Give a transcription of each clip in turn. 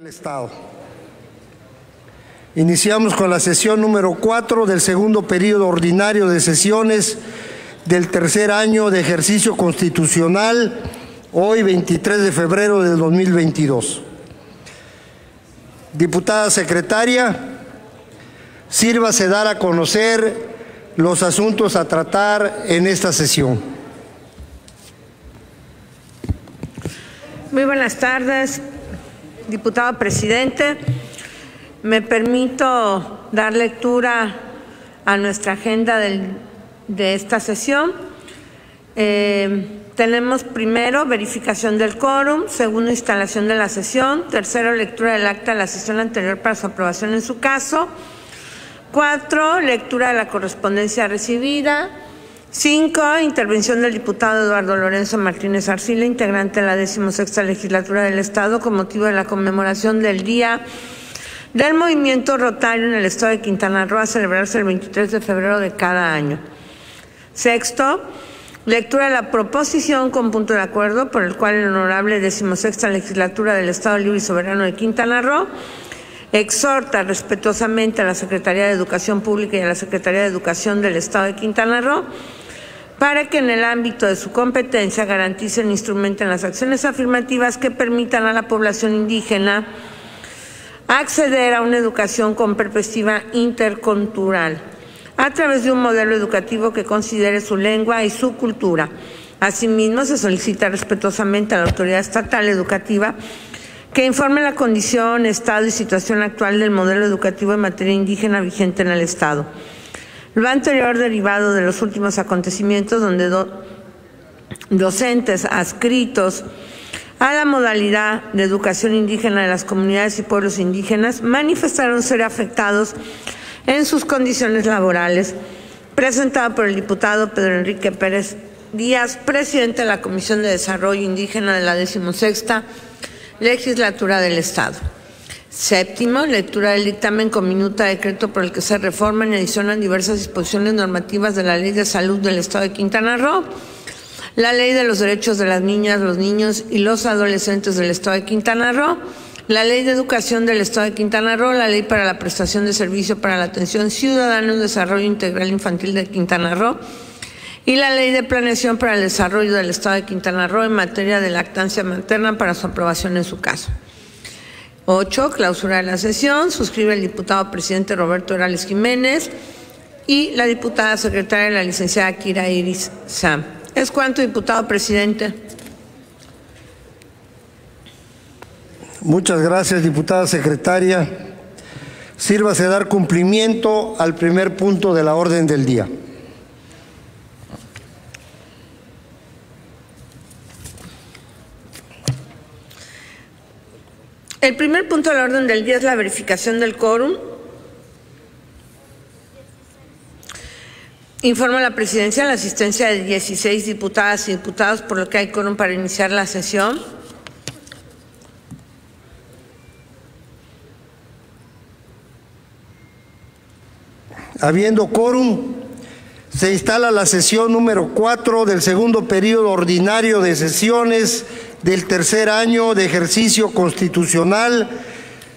El Estado. Iniciamos con la sesión número 4 del segundo periodo ordinario de sesiones del tercer año de ejercicio constitucional, hoy 23 de febrero del 2022. Diputada secretaria, sírvase dar a conocer los asuntos a tratar en esta sesión. Muy buenas tardes. Diputado presidente, me permito dar lectura a nuestra agenda de esta sesión. Tenemos primero verificación del quórum, segundo instalación de la sesión, tercero lectura del acta de la sesión anterior para su aprobación en su caso, cuatro lectura de la correspondencia recibida, cinco intervención del diputado Eduardo Lorenzo Martínez Arcila, integrante de la 16ª Legislatura del Estado, con motivo de la conmemoración del Día del Movimiento Rotario en el Estado de Quintana Roo, a celebrarse el 23 de febrero de cada año. Sexto, lectura de la proposición con punto de acuerdo por el cual el honorable 16ª Legislatura del Estado Libre y Soberano de Quintana Roo exhorta respetuosamente a la Secretaría de Educación Pública y a la Secretaría de Educación del Estado de Quintana Roo para que en el ámbito de su competencia garanticen, instrumenten las acciones afirmativas que permitan a la población indígena acceder a una educación con perspectiva intercultural a través de un modelo educativo que considere su lengua y su cultura. Asimismo, se solicita respetuosamente a la autoridad estatal educativa que informe la condición, estado y situación actual del modelo educativo en materia indígena vigente en el Estado. Lo anterior derivado de los últimos acontecimientos donde docentes adscritos a la modalidad de educación indígena de las comunidades y pueblos indígenas manifestaron ser afectados en sus condiciones laborales, presentado por el diputado Pedro Enrique Pérez Díaz, presidente de la Comisión de Desarrollo Indígena de la 16ª Legislatura del Estado. Séptimo, lectura del dictamen con minuta de decreto por el que se reforman y adicionan diversas disposiciones normativas de la Ley de Salud del Estado de Quintana Roo, la Ley de los Derechos de las Niñas, los Niños y los Adolescentes del Estado de Quintana Roo, la Ley de Educación del Estado de Quintana Roo, la Ley para la Prestación de Servicio para la Atención Ciudadana y un Desarrollo Integral Infantil de Quintana Roo y la Ley de Planeación para el Desarrollo del Estado de Quintana Roo en materia de lactancia materna para su aprobación en su caso. 8. Clausura de la sesión. Suscribe el diputado presidente Roberto Morales Jiménez y la diputada secretaria, la licenciada Kira Iris Sam. ¿Es cuánto, diputado presidente? Muchas gracias, diputada secretaria. Sírvase dar cumplimiento al primer punto de la orden del día. El primer punto de la orden del día es la verificación del quórum. Informa a la presidencia la asistencia de 16 diputadas y diputados, por lo que hay quórum para iniciar la sesión. Habiendo quórum, se instala la sesión número 4 del segundo periodo ordinario de sesiones del tercer año de ejercicio constitucional,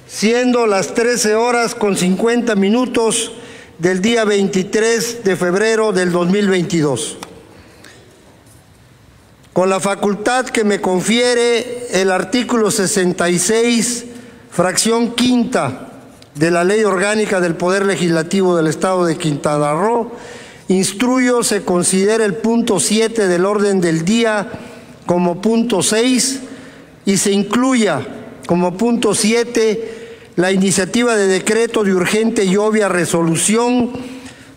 siendo las 13:50 del día 23 de febrero del 2022. Con la facultad que me confiere el artículo 66, fracción quinta de la Ley Orgánica del Poder Legislativo del Estado de Quintana Roo, instruyo se considere el punto 7 del orden del día como punto 6 y se incluya como punto 7 la iniciativa de decreto de urgente y obvia resolución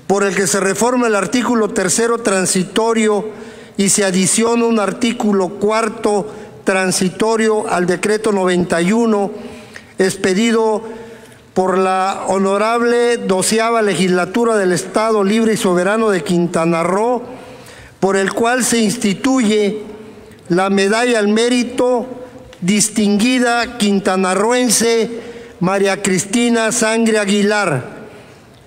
por el que se reforma el artículo 3º transitorio y se adiciona un artículo 4º transitorio al decreto 91 expedido por la honorable 12ª Legislatura del Estado Libre y Soberano de Quintana Roo, por el cual se instituye la Medalla al Mérito Distinguida Quintanarroense María Cristina Sangri Aguilar,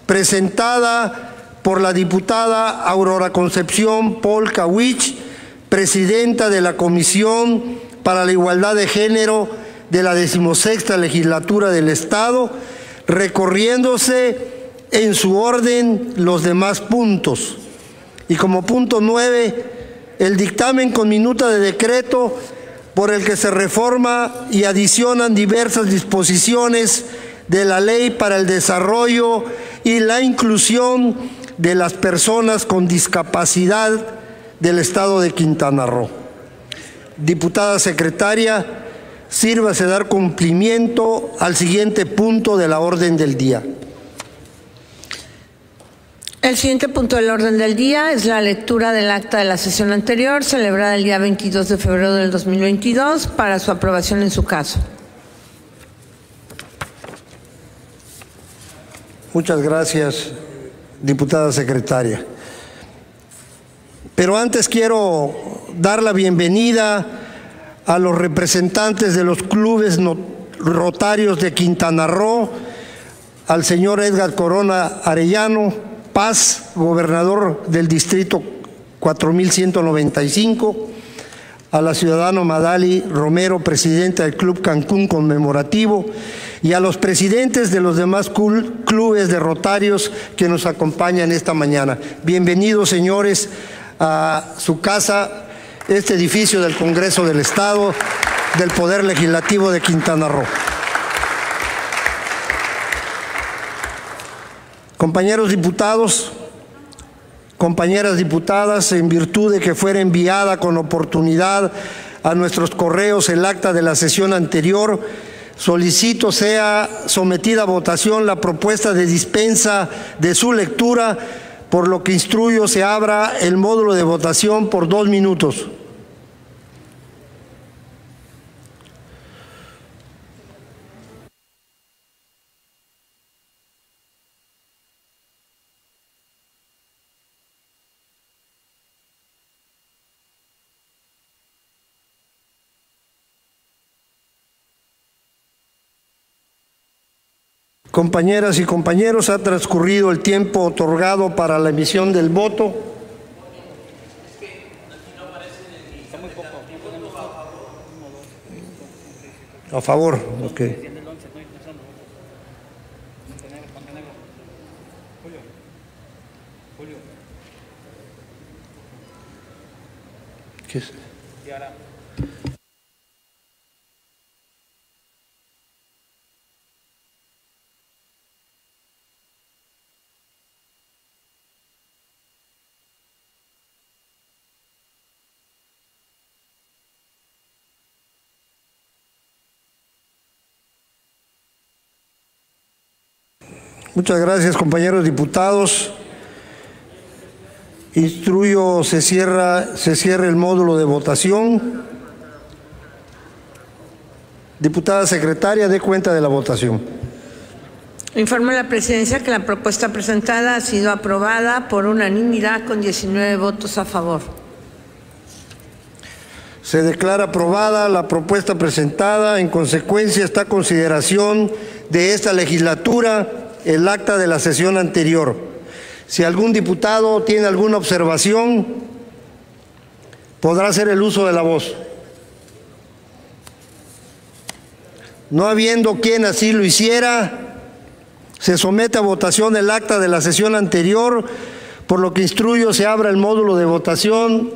presentada por la diputada Aurora Concepción Pol Cauich, presidenta de la Comisión para la Igualdad de Género de la 16ª Legislatura del Estado, recorriéndose en su orden los demás puntos. Y como punto 9, el dictamen con minuta de decreto por el que se reforma y adicionan diversas disposiciones de la Ley para el Desarrollo y la Inclusión de las Personas con Discapacidad del Estado de Quintana Roo. Diputada secretaria, sírvase dar cumplimiento al siguiente punto de la orden del día. El siguiente punto del orden del día es la lectura del acta de la sesión anterior, celebrada el día 22 de febrero del 2022, para su aprobación en su caso. Muchas gracias, diputada secretaria. Pero antes quiero dar la bienvenida a los representantes de los clubes rotarios de Quintana Roo, al señor Edgar Corona Arellano, Paz, gobernador del distrito 4195, a la ciudadana Madaly Romero, presidenta del Club Cancún Conmemorativo, y a los presidentes de los demás clubes de rotarios que nos acompañan esta mañana. Bienvenidos, señores, a su casa, este edificio del Congreso del Estado, del Poder Legislativo de Quintana Roo. Compañeros diputados, compañeras diputadas, en virtud de que fuera enviada con oportunidad a nuestros correos el acta de la sesión anterior, solicito sea sometida a votación la propuesta de dispensa de su lectura, por lo que instruyo se abra el módulo de votación por 2 minutos. Compañeras y compañeros, ha transcurrido el tiempo otorgado para la emisión del voto. A favor, ok. ¿Qué es? Muchas gracias, compañeros diputados. Instruyo se cierra el módulo de votación. Diputada secretaria, dé cuenta de la votación. Informo a la presidencia que la propuesta presentada ha sido aprobada por unanimidad con 19 votos a favor. Se declara aprobada la propuesta presentada. En consecuencia, está a consideración de esta legislatura el acta de la sesión anterior. Si algún diputado tiene alguna observación, podrá hacer el uso de la voz. No habiendo quien así lo hiciera, se somete a votación el acta de la sesión anterior, por lo que instruyo se abra el módulo de votación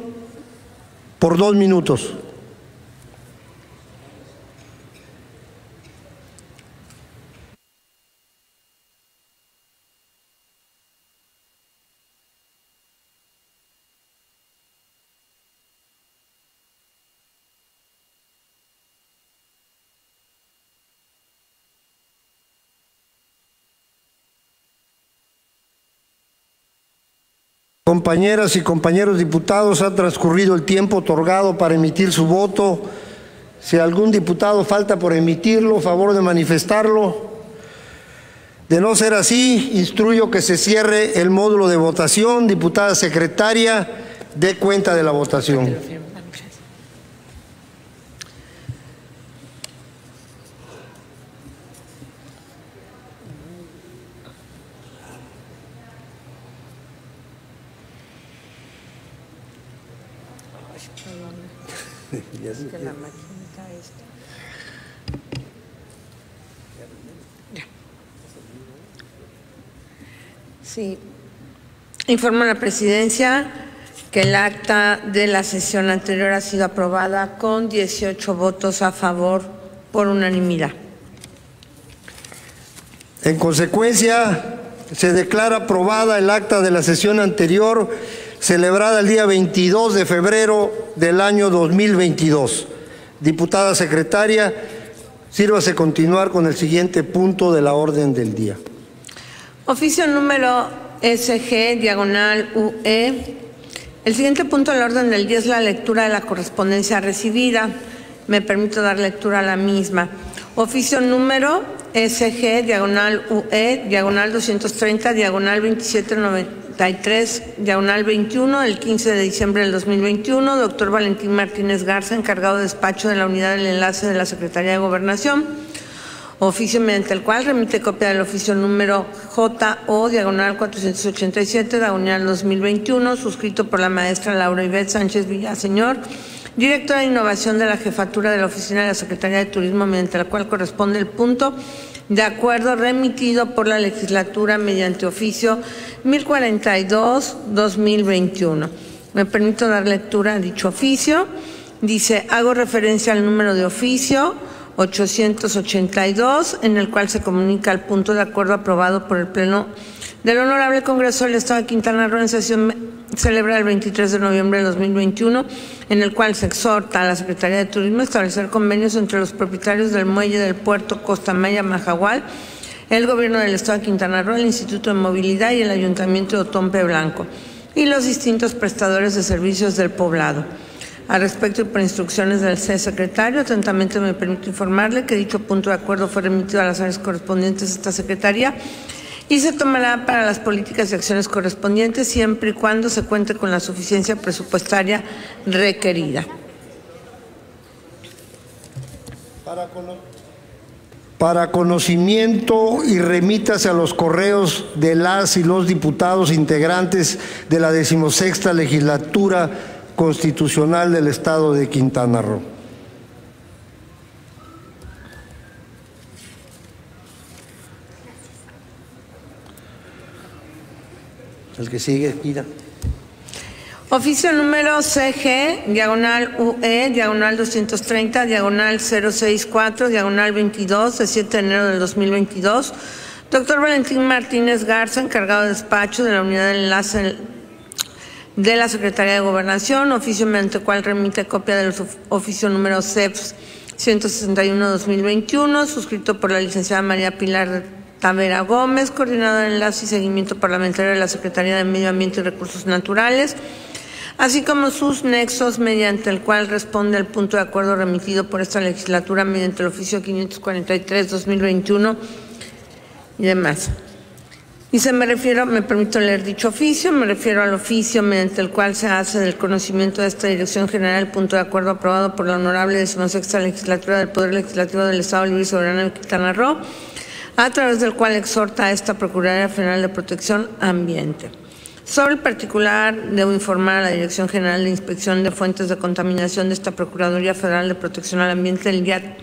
por 2 minutos. Compañeras y compañeros diputados, ha transcurrido el tiempo otorgado para emitir su voto. Si algún diputado falta por emitirlo, favor de manifestarlo. De no ser así, instruyo que se cierre el módulo de votación. Diputada secretaria, dé cuenta de la votación. Sí. Informo a la Presidencia que el acta de la sesión anterior ha sido aprobada con 18 votos a favor por unanimidad. En consecuencia, se declara aprobada el acta de la sesión anterior celebrada el día 22 de febrero del año 2022. Diputada secretaria, sírvase continuar con el siguiente punto de la orden del día. Oficio número SG/UE. El siguiente punto de la orden del día es la lectura de la correspondencia recibida. Me permito dar lectura a la misma. Oficio número SG/UE, /230, /2793, /21, del 15 de diciembre del 2021, doctor Valentín Martínez Garza, encargado de despacho de la unidad del enlace de la Secretaría de Gobernación, oficio mediante el cual remite copia del oficio número JO, /487, /2021, suscrito por la maestra Laura Ivette Sánchez Villaseñor, directora de Innovación de la Jefatura de la Oficina de la Secretaría de Turismo, mediante la cual corresponde el punto de acuerdo remitido por la legislatura mediante oficio 1042-2021. Me permito dar lectura a dicho oficio. Dice, hago referencia al número de oficio 882, en el cual se comunica el punto de acuerdo aprobado por el Pleno del Honorable Congreso del Estado de Quintana Roo en sesión celebrada el 23 de noviembre de 2021, en el cual se exhorta a la Secretaría de Turismo a establecer convenios entre los propietarios del muelle del puerto Costa Maya Majahual, el Gobierno del Estado de Quintana Roo, el Instituto de Movilidad y el Ayuntamiento de Otompe Blanco, y los distintos prestadores de servicios del poblado. Al respecto y por instrucciones del secretario, atentamente me permito informarle que dicho punto de acuerdo fue remitido a las áreas correspondientes de esta Secretaría y se tomará para las políticas y acciones correspondientes siempre y cuando se cuente con la suficiencia presupuestaria requerida. Para conocimiento y remítase a los correos de las y los diputados integrantes de la 16ª Legislatura Constitucional del Estado de Quintana Roo. El que sigue, Kira. Oficio número CG, /UE, /230, /064, /22, de 7 de enero del 2022. Doctor Valentín Martínez Garza, encargado de despacho de la unidad de enlace de la Secretaría de Gobernación, oficio mediante el cual remite copia del oficio número CEPS 161-2021, suscrito por la licenciada María Pilar de Tavera Gómez, coordinadora de Enlace y Seguimiento Parlamentario de la Secretaría de Medio Ambiente y Recursos Naturales, así como sus nexos, mediante el cual responde el punto de acuerdo remitido por esta legislatura mediante el oficio 543-2021 y demás. Y me permito leer dicho oficio, me refiero al oficio mediante el cual se hace del conocimiento de esta Dirección General el punto de acuerdo aprobado por la Honorable 16ª Legislatura del Poder Legislativo del Estado Libre y Soberano de Quintana Roo, a través del cual exhorta a esta Procuraduría General de Protección Ambiente. Sobre el particular, debo informar a la Dirección General de Inspección de Fuentes de Contaminación de esta Procuraduría Federal de Protección al Ambiente el día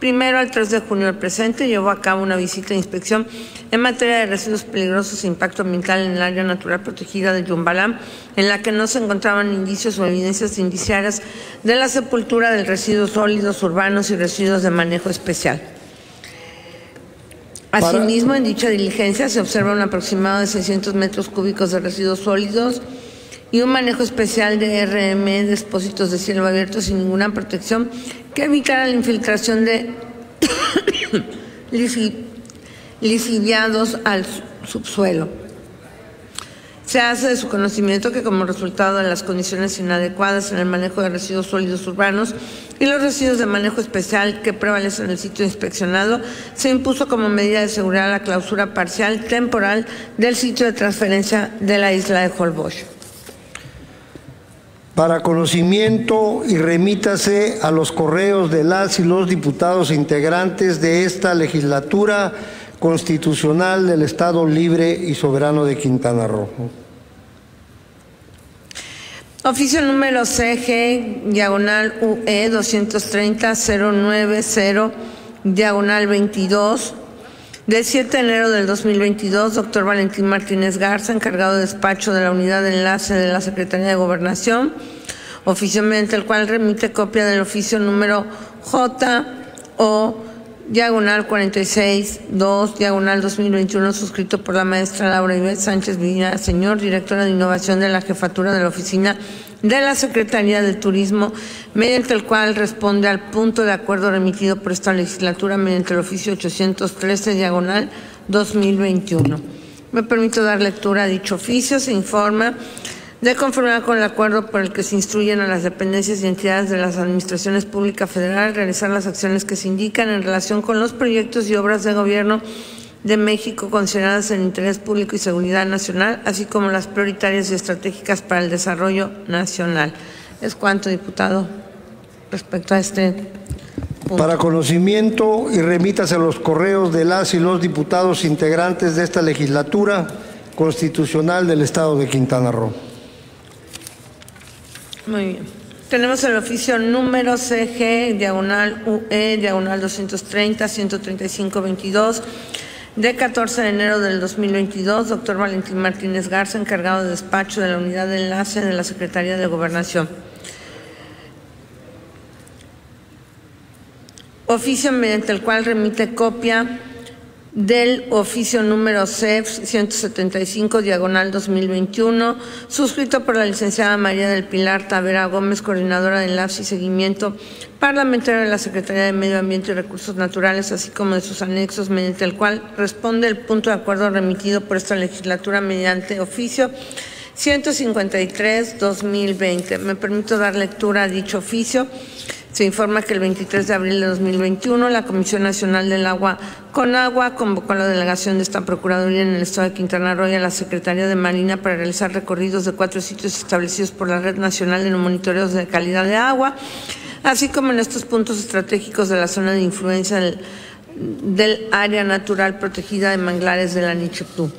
1 al 3 de junio del presente. Llevó a cabo una visita de inspección en materia de residuos peligrosos e impacto ambiental en el área natural protegida de Yumbalam, en la que no se encontraban indicios o evidencias indiciarias de la sepultura de residuos sólidos urbanos y residuos de manejo especial. Asimismo, en dicha diligencia se observa un aproximado de 600 metros cúbicos de residuos sólidos y un manejo especial de RM, depósitos de cielo abierto sin ninguna protección que evitara la infiltración de lixiviados al subsuelo. Se hace de su conocimiento que como resultado de las condiciones inadecuadas en el manejo de residuos sólidos urbanos y los residuos de manejo especial que prevalecen en el sitio inspeccionado, se impuso como medida de seguridad la clausura parcial temporal del sitio de transferencia de la isla de Holbox. Para conocimiento y remítase a los correos de las y los diputados integrantes de esta legislatura constitucional del Estado Libre y Soberano de Quintana Roo. Oficio número CG, /UE, 230, 090, 22, Del 7 de enero del 2022, doctor Valentín Martínez Garza, encargado de despacho de la Unidad de Enlace de la Secretaría de Gobernación, oficio mediante el cual remite copia del oficio número JO/46/2/2021, suscrito por la maestra Laura Ivette Sánchez Villaseñor, directora de Innovación de la Jefatura de la Oficina de la Secretaría de Turismo, mediante el cual responde al punto de acuerdo remitido por esta legislatura mediante el oficio 813/2021. Me permito dar lectura a dicho oficio. Se informa, de conformidad con el acuerdo por el que se instruyen a las dependencias y entidades de las administraciones públicas federales realizar las acciones que se indican en relación con los proyectos y obras de gobierno de México consideradas en interés público y seguridad nacional, así como las prioritarias y estratégicas para el desarrollo nacional. Es cuanto, diputado, respecto a este punto. Para conocimiento y remítase a los correos de las y los diputados integrantes de esta legislatura constitucional del Estado de Quintana Roo. Muy bien. Tenemos el oficio número CG/UE/230-135-22. De 14 de enero del 2022, doctor Valentín Martínez Garza, encargado de despacho de la Unidad de Enlace de la Secretaría de Gobernación. Oficio mediante el cual remite copia del oficio número CEF/175/2021, suscrito por la licenciada María del Pilar Tavera Gómez, coordinadora de Enlace y Seguimiento Parlamentario de la Secretaría de Medio Ambiente y Recursos Naturales, así como de sus anexos, mediante el cual responde el punto de acuerdo remitido por esta legislatura mediante oficio 153/2020. Me permito dar lectura a dicho oficio. Se informa que el 23 de abril de 2021 la Comisión Nacional del Agua, Conagua, convocó a la delegación de esta Procuraduría en el Estado de Quintana Roo y a la Secretaría de Marina para realizar recorridos de 4 sitios establecidos por la Red Nacional de Monitoreos de Calidad de Agua, así como en estos puntos estratégicos de la zona de influencia del área natural protegida de manglares de la Nichiptú.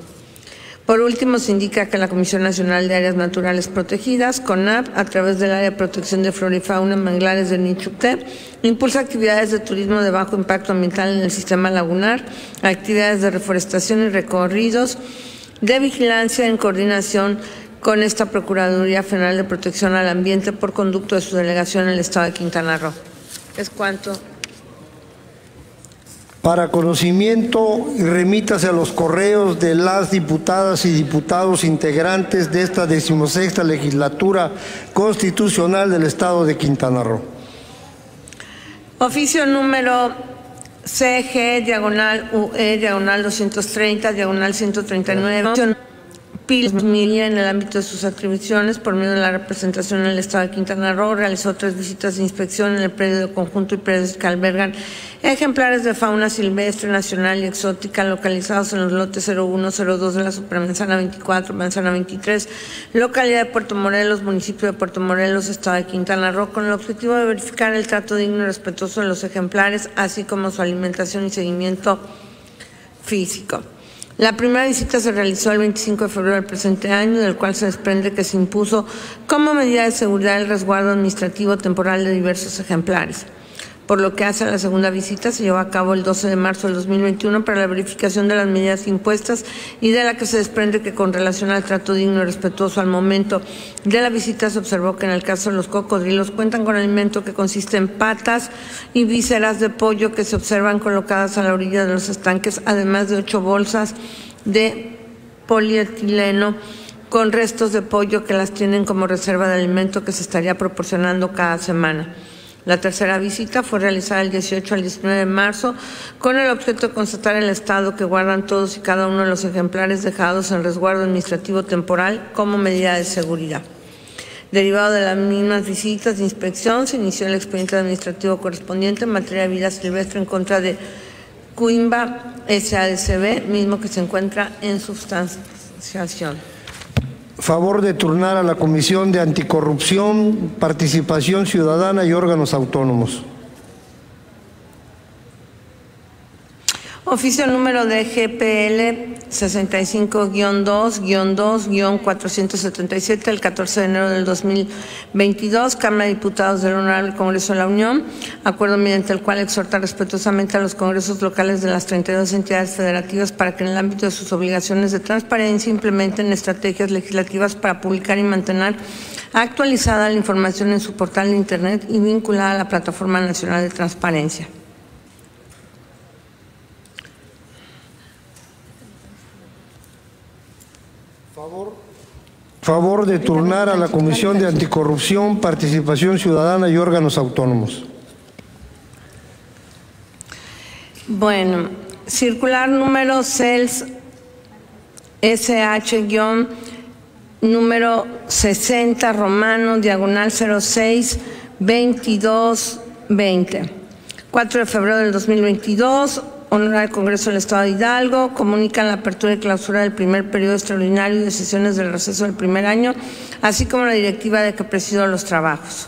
Por último, se indica que la Comisión Nacional de Áreas Naturales Protegidas, CONAP, a través del Área de Protección de Flora y Fauna Manglares de Nichupté, impulsa actividades de turismo de bajo impacto ambiental en el sistema lagunar, actividades de reforestación y recorridos de vigilancia en coordinación con esta Procuraduría Federal de Protección al Ambiente por conducto de su delegación en el Estado de Quintana Roo. Es cuanto. Para conocimiento, remítase a los correos de las diputadas y diputados integrantes de esta 16ª Legislatura Constitucional del Estado de Quintana Roo. Oficio número CG/UE/230/139. Miria, en el ámbito de sus atribuciones, por medio de la representación en el Estado de Quintana Roo, realizó 3 visitas de inspección en el predio de conjunto y predios que albergan ejemplares de fauna silvestre, nacional y exótica, localizados en los lotes 01-02 de la Supermanzana 24, Manzana 23, localidad de Puerto Morelos, municipio de Puerto Morelos, Estado de Quintana Roo, con el objetivo de verificar el trato digno y respetuoso de los ejemplares, así como su alimentación y seguimiento físico. La primera visita se realizó el 25 de febrero del presente año, del cual se desprende que se impuso como medida de seguridad el resguardo administrativo temporal de diversos ejemplares. Por lo que hace a la segunda visita, se llevó a cabo el 12 de marzo del 2021 para la verificación de las medidas impuestas y de la que se desprende que con relación al trato digno y respetuoso al momento de la visita se observó que en el caso de los cocodrilos cuentan con alimento que consiste en patas y vísceras de pollo que se observan colocadas a la orilla de los estanques, además de 8 bolsas de polietileno con restos de pollo que las tienen como reserva de alimento que se estaría proporcionando cada semana. La tercera visita fue realizada el 18 al 19 de marzo con el objeto de constatar el estado que guardan todos y cada uno de los ejemplares dejados en resguardo administrativo temporal como medida de seguridad. Derivado de las mismas visitas de inspección, se inició el expediente administrativo correspondiente en materia de vida silvestre en contra de Cuimba S.A.S.B., mismo que se encuentra en sustanciación. Favor de turnar a la Comisión de Anticorrupción, Participación Ciudadana y Órganos Autónomos. Oficio número de GPL 65-2-2-477, el 14 de enero del 2022, Cámara de Diputados del Honorable Congreso de la Unión, acuerdo mediante el cual exhorta respetuosamente a los congresos locales de las 32 entidades federativas para que en el ámbito de sus obligaciones de transparencia implementen estrategias legislativas para publicar y mantener actualizada la información en su portal de Internet y vinculada a la Plataforma Nacional de Transparencia. Favor de turnar a la Comisión de Anticorrupción, Participación Ciudadana y Órganos Autónomos. Bueno, circular número CELS SH-número 60 Romano, diagonal 06-2220. 4 de febrero del 2022. Honorable Congreso del Estado de Hidalgo, comunican la apertura y clausura del primer periodo extraordinario y de sesiones del receso del primer año, así como la directiva de que presido los trabajos.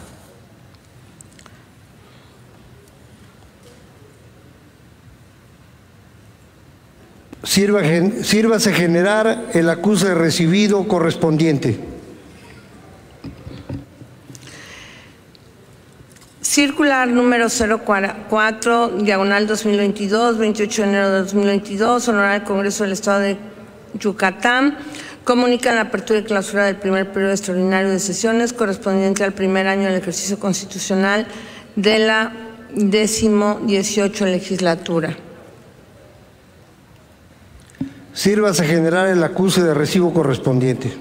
Sírvase generar el acuse recibido correspondiente. Circular número 04, diagonal 2022, 28 de enero de 2022, Honorable Congreso del Estado de Yucatán, comunican la apertura y clausura del primer periodo extraordinario de sesiones correspondiente al primer año del ejercicio constitucional de la 18ª legislatura. Sírvase generar el acuse de recibo correspondiente.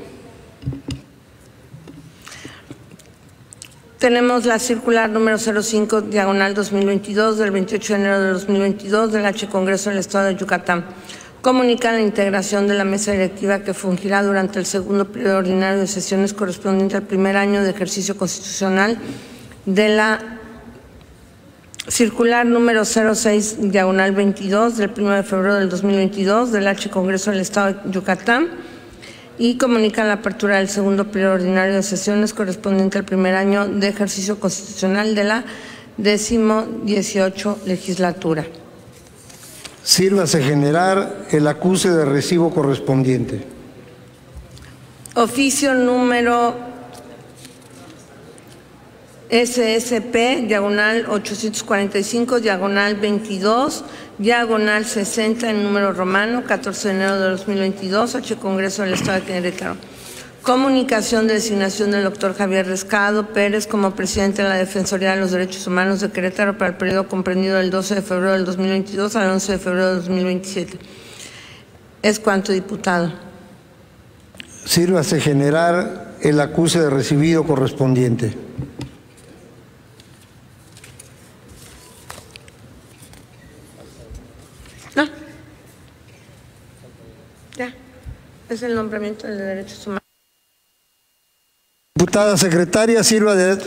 Tenemos la circular número 05, diagonal 2022, del 28 de enero de 2022, del H. Congreso del Estado de Yucatán. Comunica la integración de la mesa directiva que fungirá durante el segundo periodo ordinario de sesiones correspondiente al primer año de ejercicio constitucional de la circular número 06, diagonal 22, del 1 de febrero del 2022, del H. Congreso del Estado de Yucatán. Y comunican la apertura del segundo periodo ordinario de sesiones correspondiente al primer año de ejercicio constitucional de la 18ª legislatura. Sírvase generar el acuse de recibo correspondiente. Oficio número SSP, diagonal 845, diagonal 22, diagonal 60, en número romano, 14 de enero de 2022, H. Congreso del Estado de Querétaro. Comunicación de designación del doctor Javier Rescado Pérez como presidente de la Defensoría de los Derechos Humanos de Querétaro para el periodo comprendido del 12 de febrero del 2022 al 11 de febrero del 2027. Es cuanto, diputado. Sírvase generar el acuse de recibido correspondiente. Es el nombramiento de derechos humanos. Diputada secretaria, sírvase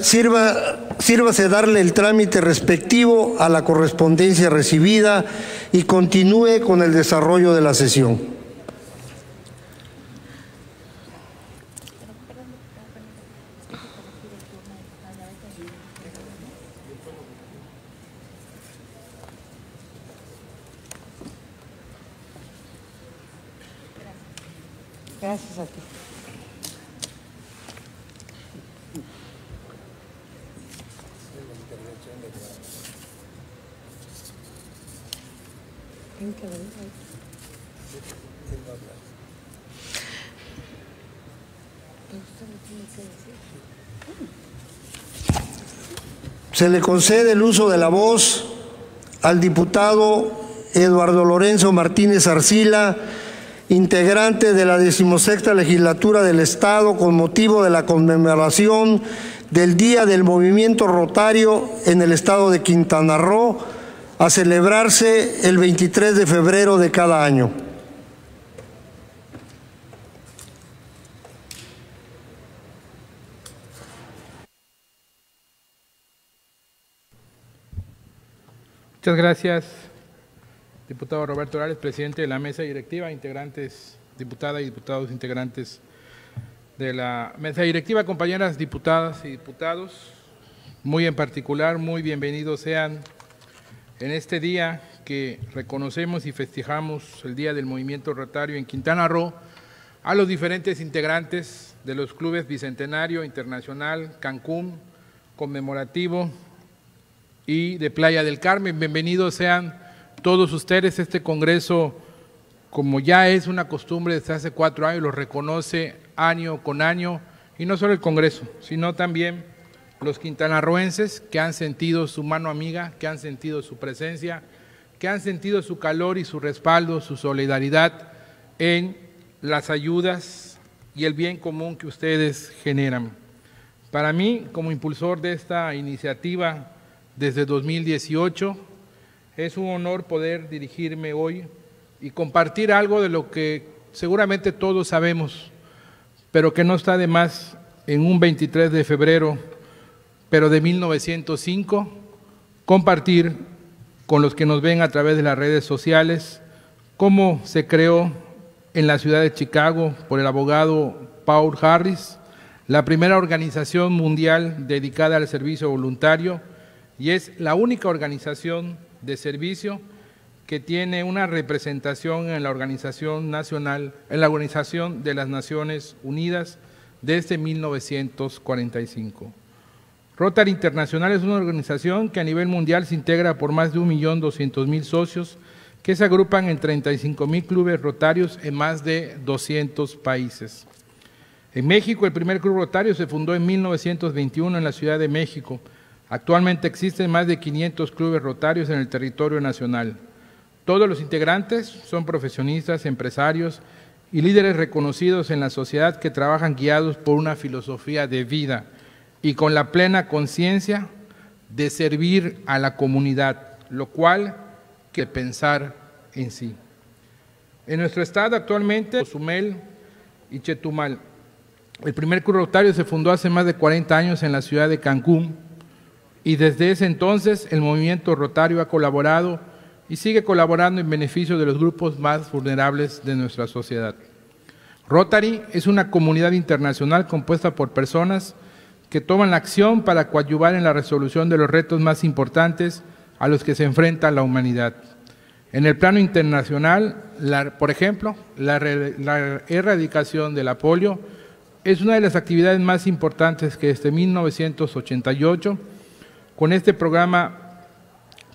darle el trámite respectivo a la correspondencia recibida y continúe con el desarrollo de la sesión. Gracias a ti. Se le concede el uso de la voz al diputado Eduardo Lorenzo Martínez Arcila, integrante de la 16ª Legislatura del Estado, con motivo de la conmemoración del Día del Movimiento Rotario en el Estado de Quintana Roo, a celebrarse el 23 de febrero de cada año. Muchas gracias. Diputado Roberto Morales, presidente de la mesa directiva, integrantes, diputadas y diputados integrantes de la mesa directiva, compañeras diputadas y diputados, muy en particular, muy bienvenidos sean en este día que reconocemos y festejamos el Día del Movimiento Rotario en Quintana Roo, a los diferentes integrantes de los clubes Bicentenario, Internacional, Cancún, Conmemorativo y de Playa del Carmen. Bienvenidos sean todos ustedes. Este congreso, como ya es una costumbre desde hace 4 años, lo reconoce año con año, y no solo el congreso, sino también los quintanarroenses que han sentido su mano amiga, que han sentido su presencia, que han sentido su calor y su respaldo, su solidaridad en las ayudas y el bien común que ustedes generan. Para mí, como impulsor de esta iniciativa desde 2018, es un honor poder dirigirme hoy y compartir algo de lo que seguramente todos sabemos, pero que no está de más en un 23 de febrero, pero de 1905, compartir con los que nos ven a través de las redes sociales cómo se creó en la ciudad de Chicago por el abogado Paul Harris la primera organización mundial dedicada al servicio voluntario, y es la única organización de servicio que tiene una representación en la Organización Nacional, en la Organización de las Naciones Unidas desde 1945. Rotary Internacional es una organización que a nivel mundial se integra por más de 1.200.000 socios que se agrupan en 35.000 clubes rotarios en más de 200 países. En México, el primer club rotario se fundó en 1921 en la Ciudad de México. Actualmente existen más de 500 clubes rotarios en el territorio nacional. Todos los integrantes son profesionistas, empresarios y líderes reconocidos en la sociedad que trabajan guiados por una filosofía de vida y con la plena conciencia de servir a la comunidad, lo cual que pensar en sí. En nuestro estado actualmente, Cozumel y Chetumal. El primer club rotario se fundó hace más de 40 años en la ciudad de Cancún, y desde ese entonces el movimiento rotario ha colaborado y sigue colaborando en beneficio de los grupos más vulnerables de nuestra sociedad. Rotary es una comunidad internacional compuesta por personas que toman la acción para coadyuvar en la resolución de los retos más importantes a los que se enfrenta la humanidad. En el plano internacional, por ejemplo, la erradicación del polio es una de las actividades más importantes que desde 1988, con este programa,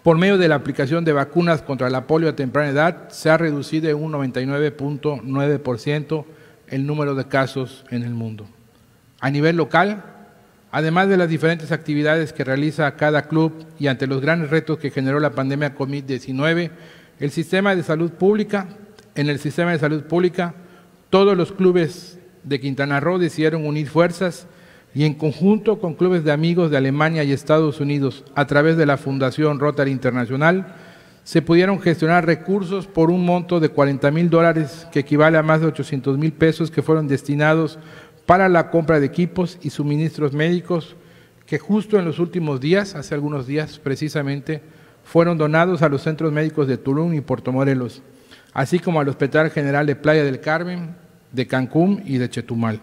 por medio de la aplicación de vacunas contra la polio a temprana edad, se ha reducido en un 99.9% el número de casos en el mundo. A nivel local, además de las diferentes actividades que realiza cada club y ante los grandes retos que generó la pandemia COVID-19, en el sistema de salud pública, todos los clubes de Quintana Roo decidieron unir fuerzas y en conjunto con clubes de amigos de Alemania y Estados Unidos, a través de la Fundación Rotary Internacional, se pudieron gestionar recursos por un monto de $40,000, que equivale a más de $800,000 pesos, que fueron destinados para la compra de equipos y suministros médicos que justo en los últimos días, hace algunos días precisamente, fueron donados a los centros médicos de Tulum y Puerto Morelos, así como al Hospital General de Playa del Carmen, de Cancún y de Chetumal.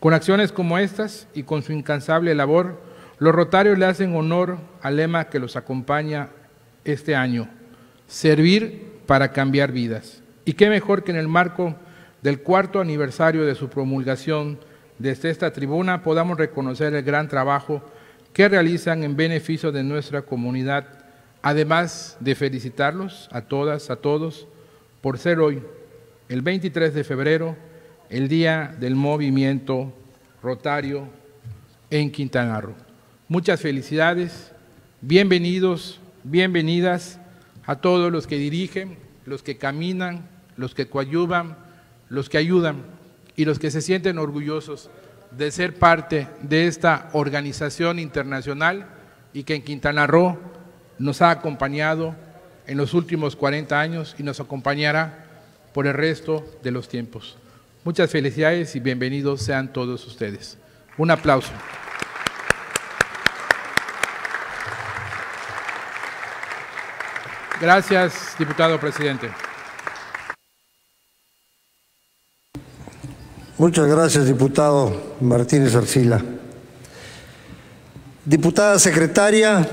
Con acciones como estas y con su incansable labor, los rotarios le hacen honor al lema que los acompaña este año: servir para cambiar vidas. Y qué mejor que en el marco del 4.º aniversario de su promulgación, desde esta tribuna podamos reconocer el gran trabajo que realizan en beneficio de nuestra comunidad, además de felicitarlos a todas, a todos, por ser hoy, el 23 de febrero, el Día del Movimiento Rotario en Quintana Roo. Muchas felicidades, bienvenidos, bienvenidas a todos los que dirigen, los que caminan, los que coadyuvan, los que ayudan y los que se sienten orgullosos de ser parte de esta organización internacional y que en Quintana Roo nos ha acompañado en los últimos 40 años y nos acompañará por el resto de los tiempos. Muchas felicidades y bienvenidos sean todos ustedes. Un aplauso. Gracias, diputado presidente. Muchas gracias, diputado Martínez Arcila. Diputada secretaria,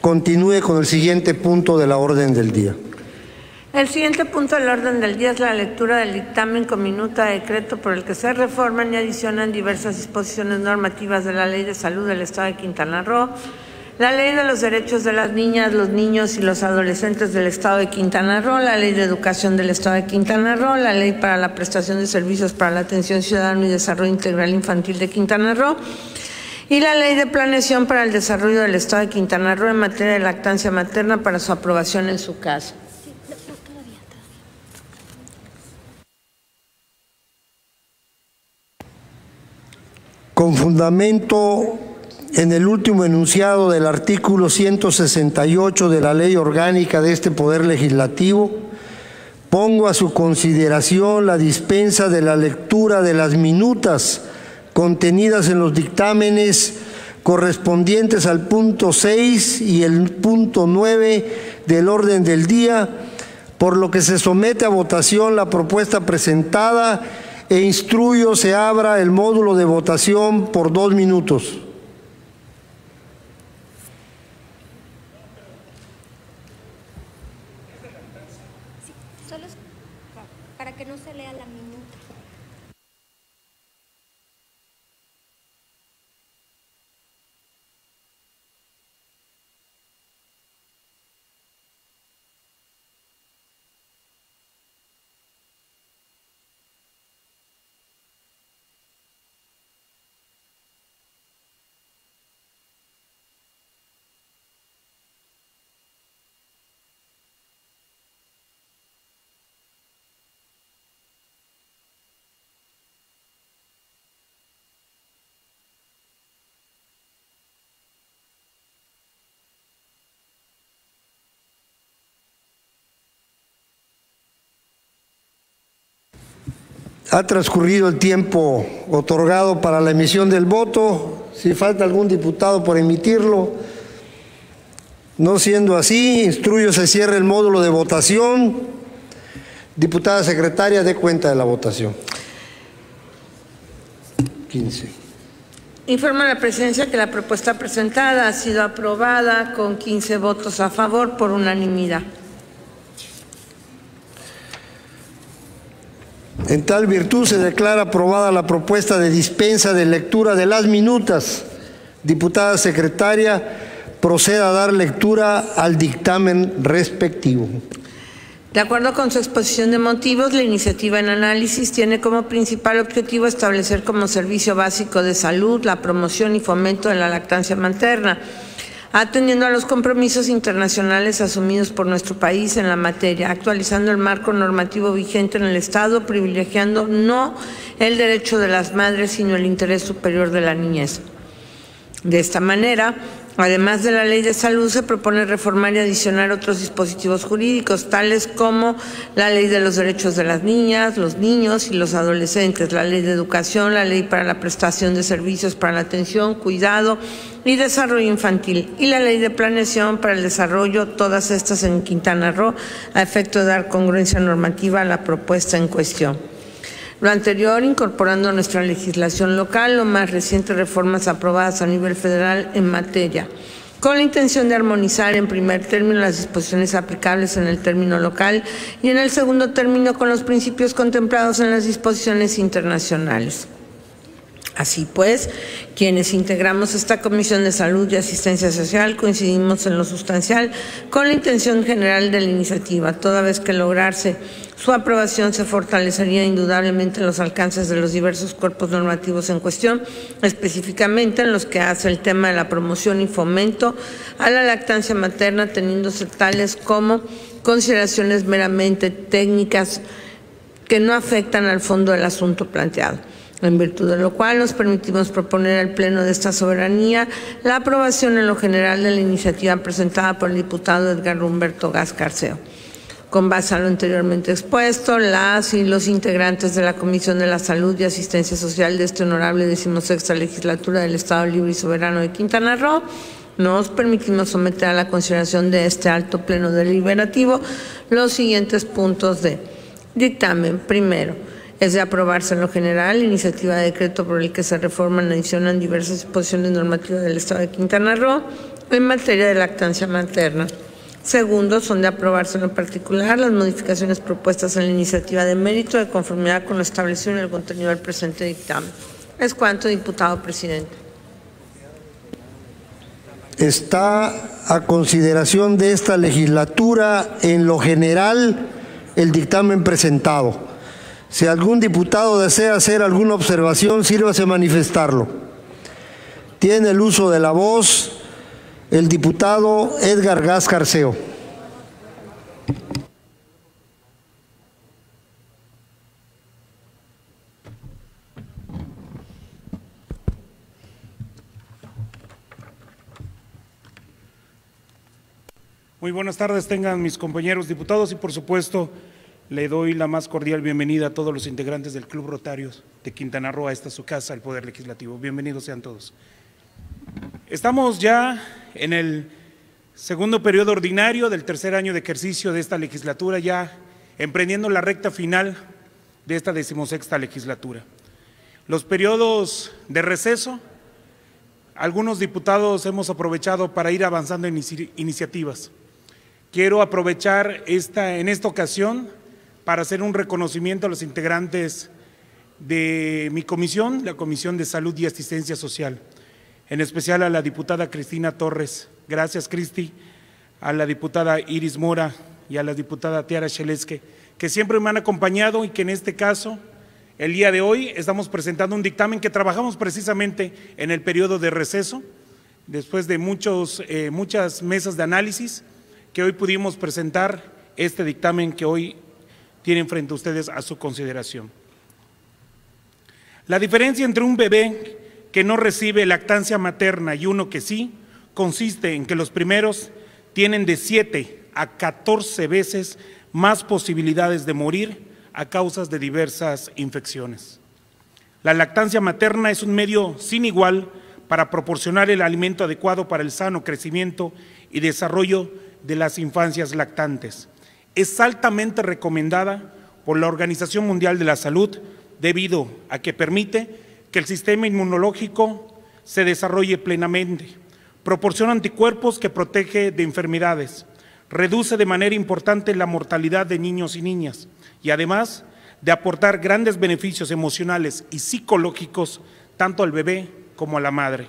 Continúe con el siguiente punto de la orden del día. El siguiente punto del orden del día es la lectura del dictamen con minuta de decreto por el que se reforman y adicionan diversas disposiciones normativas de la Ley de Salud del Estado de Quintana Roo, la Ley de los Derechos de las Niñas, los Niños y los Adolescentes del Estado de Quintana Roo, la Ley de Educación del Estado de Quintana Roo, la Ley para la Prestación de Servicios para la Atención Ciudadana y Desarrollo Integral Infantil de Quintana Roo, y la Ley de Planeación para el Desarrollo del Estado de Quintana Roo en materia de lactancia materna para su aprobación en su caso. Con fundamento en el último enunciado del artículo 168 de la Ley Orgánica de este Poder Legislativo, pongo a su consideración la dispensa de la lectura de las minutas contenidas en los dictámenes correspondientes al punto 6 y el punto 9 del orden del día, por lo que se somete a votación la propuesta presentada e instruyo se abra el módulo de votación por 2 minutos. Ha transcurrido el tiempo otorgado para la emisión del voto. Si falta algún diputado por emitirlo, no siendo así, instruyo se cierre el módulo de votación. Diputada secretaria, dé cuenta de la votación. 15. Informa la presidencia que la propuesta presentada ha sido aprobada con 15 votos a favor por unanimidad. En tal virtud se declara aprobada la propuesta de dispensa de lectura de las minutas. Diputada secretaria, proceda a dar lectura al dictamen respectivo. De acuerdo con su exposición de motivos, la iniciativa en análisis tiene como principal objetivo establecer como servicio básico de salud la promoción y fomento de la lactancia materna, atendiendo a los compromisos internacionales asumidos por nuestro país en la materia, actualizando el marco normativo vigente en el Estado, privilegiando no el derecho de las madres, sino el interés superior de la niñez. De esta manera, además de la Ley de Salud, se propone reformar y adicionar otros dispositivos jurídicos, tales como la Ley de los Derechos de las Niñas, los Niños y los Adolescentes, la Ley de Educación, la Ley para la Prestación de Servicios para la Atención, Cuidado y Desarrollo Infantil, y la Ley de Planeación para el Desarrollo, todas estas en Quintana Roo, a efecto de dar congruencia normativa a la propuesta en cuestión. Lo anterior, incorporando a nuestra legislación local, lo más recientes reformas aprobadas a nivel federal en materia, con la intención de armonizar en primer término las disposiciones aplicables en el término local y en el segundo término con los principios contemplados en las disposiciones internacionales. Así pues, quienes integramos esta Comisión de Salud y Asistencia Social coincidimos en lo sustancial con la intención general de la iniciativa, toda vez que lograrse su aprobación se fortalecería indudablemente en los alcances de los diversos cuerpos normativos en cuestión, específicamente en los que hace el tema de la promoción y fomento a la lactancia materna, teniéndose tales como consideraciones meramente técnicas que no afectan al fondo del asunto planteado. En virtud de lo cual nos permitimos proponer al Pleno de esta soberanía la aprobación en lo general de la iniciativa presentada por el diputado Edgar Humberto Gasca Arceo. Con base a lo anteriormente expuesto, las y los integrantes de la Comisión de la Salud y Asistencia Social de este honorable 16ª Legislatura del Estado Libre y Soberano de Quintana Roo, nos permitimos someter a la consideración de este alto Pleno deliberativo los siguientes puntos de dictamen. Primero, es de aprobarse en lo general la iniciativa de decreto por el que se reforman y adicionan diversas disposiciones normativas del Estado de Quintana Roo. en materia de lactancia materna. Segundo, son de aprobarse en lo particular las modificaciones propuestas en la iniciativa de mérito de conformidad con lo establecido en el contenido del presente dictamen. Es cuanto, diputado presidente. Está a consideración de esta legislatura en lo general el dictamen presentado. Si algún diputado desea hacer alguna observación, sírvase manifestarlo. Tiene el uso de la voz el diputado Edgar Gasca Arceo. Muy buenas tardes tengan mis compañeros diputados y por supuesto le doy la más cordial bienvenida a todos los integrantes del Club Rotarios de Quintana Roo, a esta su casa, el Poder Legislativo. Bienvenidos sean todos. Estamos ya en el segundo periodo ordinario del tercer año de ejercicio de esta legislatura, ya emprendiendo la recta final de esta 16ª legislatura. Los periodos de receso, algunos diputados hemos aprovechado para ir avanzando en iniciativas. Quiero aprovechar en esta ocasión para hacer un reconocimiento a los integrantes de mi comisión, la Comisión de Salud y Asistencia Social. En especial a la diputada Cristina Torres, gracias Cristi, a la diputada Iris Mora y a la diputada Tiara Chelesque, que siempre me han acompañado y que en este caso, el día de hoy, estamos presentando un dictamen que trabajamos precisamente en el periodo de receso, después de muchas mesas de análisis, que hoy pudimos presentar este dictamen que hoy tienen frente a ustedes a su consideración. La diferencia entre un bebé que no recibe lactancia materna y uno que sí, consiste en que los primeros tienen de 7 a 14 veces más posibilidades de morir a causas de diversas infecciones. La lactancia materna es un medio sin igual para proporcionar el alimento adecuado para el sano crecimiento y desarrollo de las infancias lactantes. Es altamente recomendada por la Organización Mundial de la Salud debido a que permite que el sistema inmunológico se desarrolle plenamente, proporciona anticuerpos que protege de enfermedades, reduce de manera importante la mortalidad de niños y niñas y además de aportar grandes beneficios emocionales y psicológicos tanto al bebé como a la madre,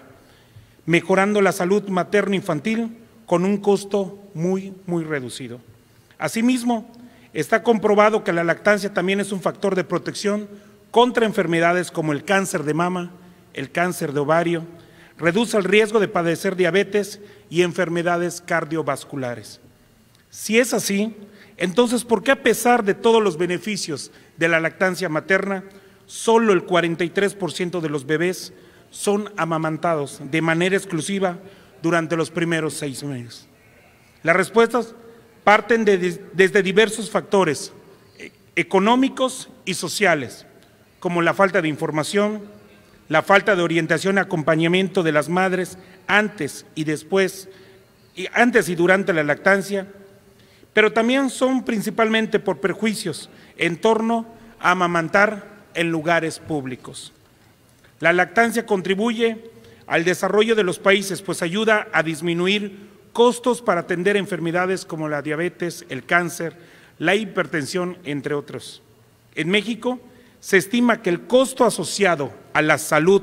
mejorando la salud materno-infantil con un costo muy reducido. Asimismo, está comprobado que la lactancia también es un factor de protección contra enfermedades como el cáncer de mama, el cáncer de ovario, reduce el riesgo de padecer diabetes y enfermedades cardiovasculares. Si es así, entonces, ¿por qué a pesar de todos los beneficios de la lactancia materna, solo el 43% de los bebés son amamantados de manera exclusiva durante los primeros 6 meses? Las respuestas parten desde diversos factores económicos y sociales, como la falta de información, la falta de orientación y acompañamiento de las madres antes y durante la lactancia, pero también son principalmente por prejuicios en torno a amamantar en lugares públicos. La lactancia contribuye al desarrollo de los países, pues ayuda a disminuir costos para atender enfermedades como la diabetes, el cáncer, la hipertensión, entre otros. En México, se estima que el costo asociado a la salud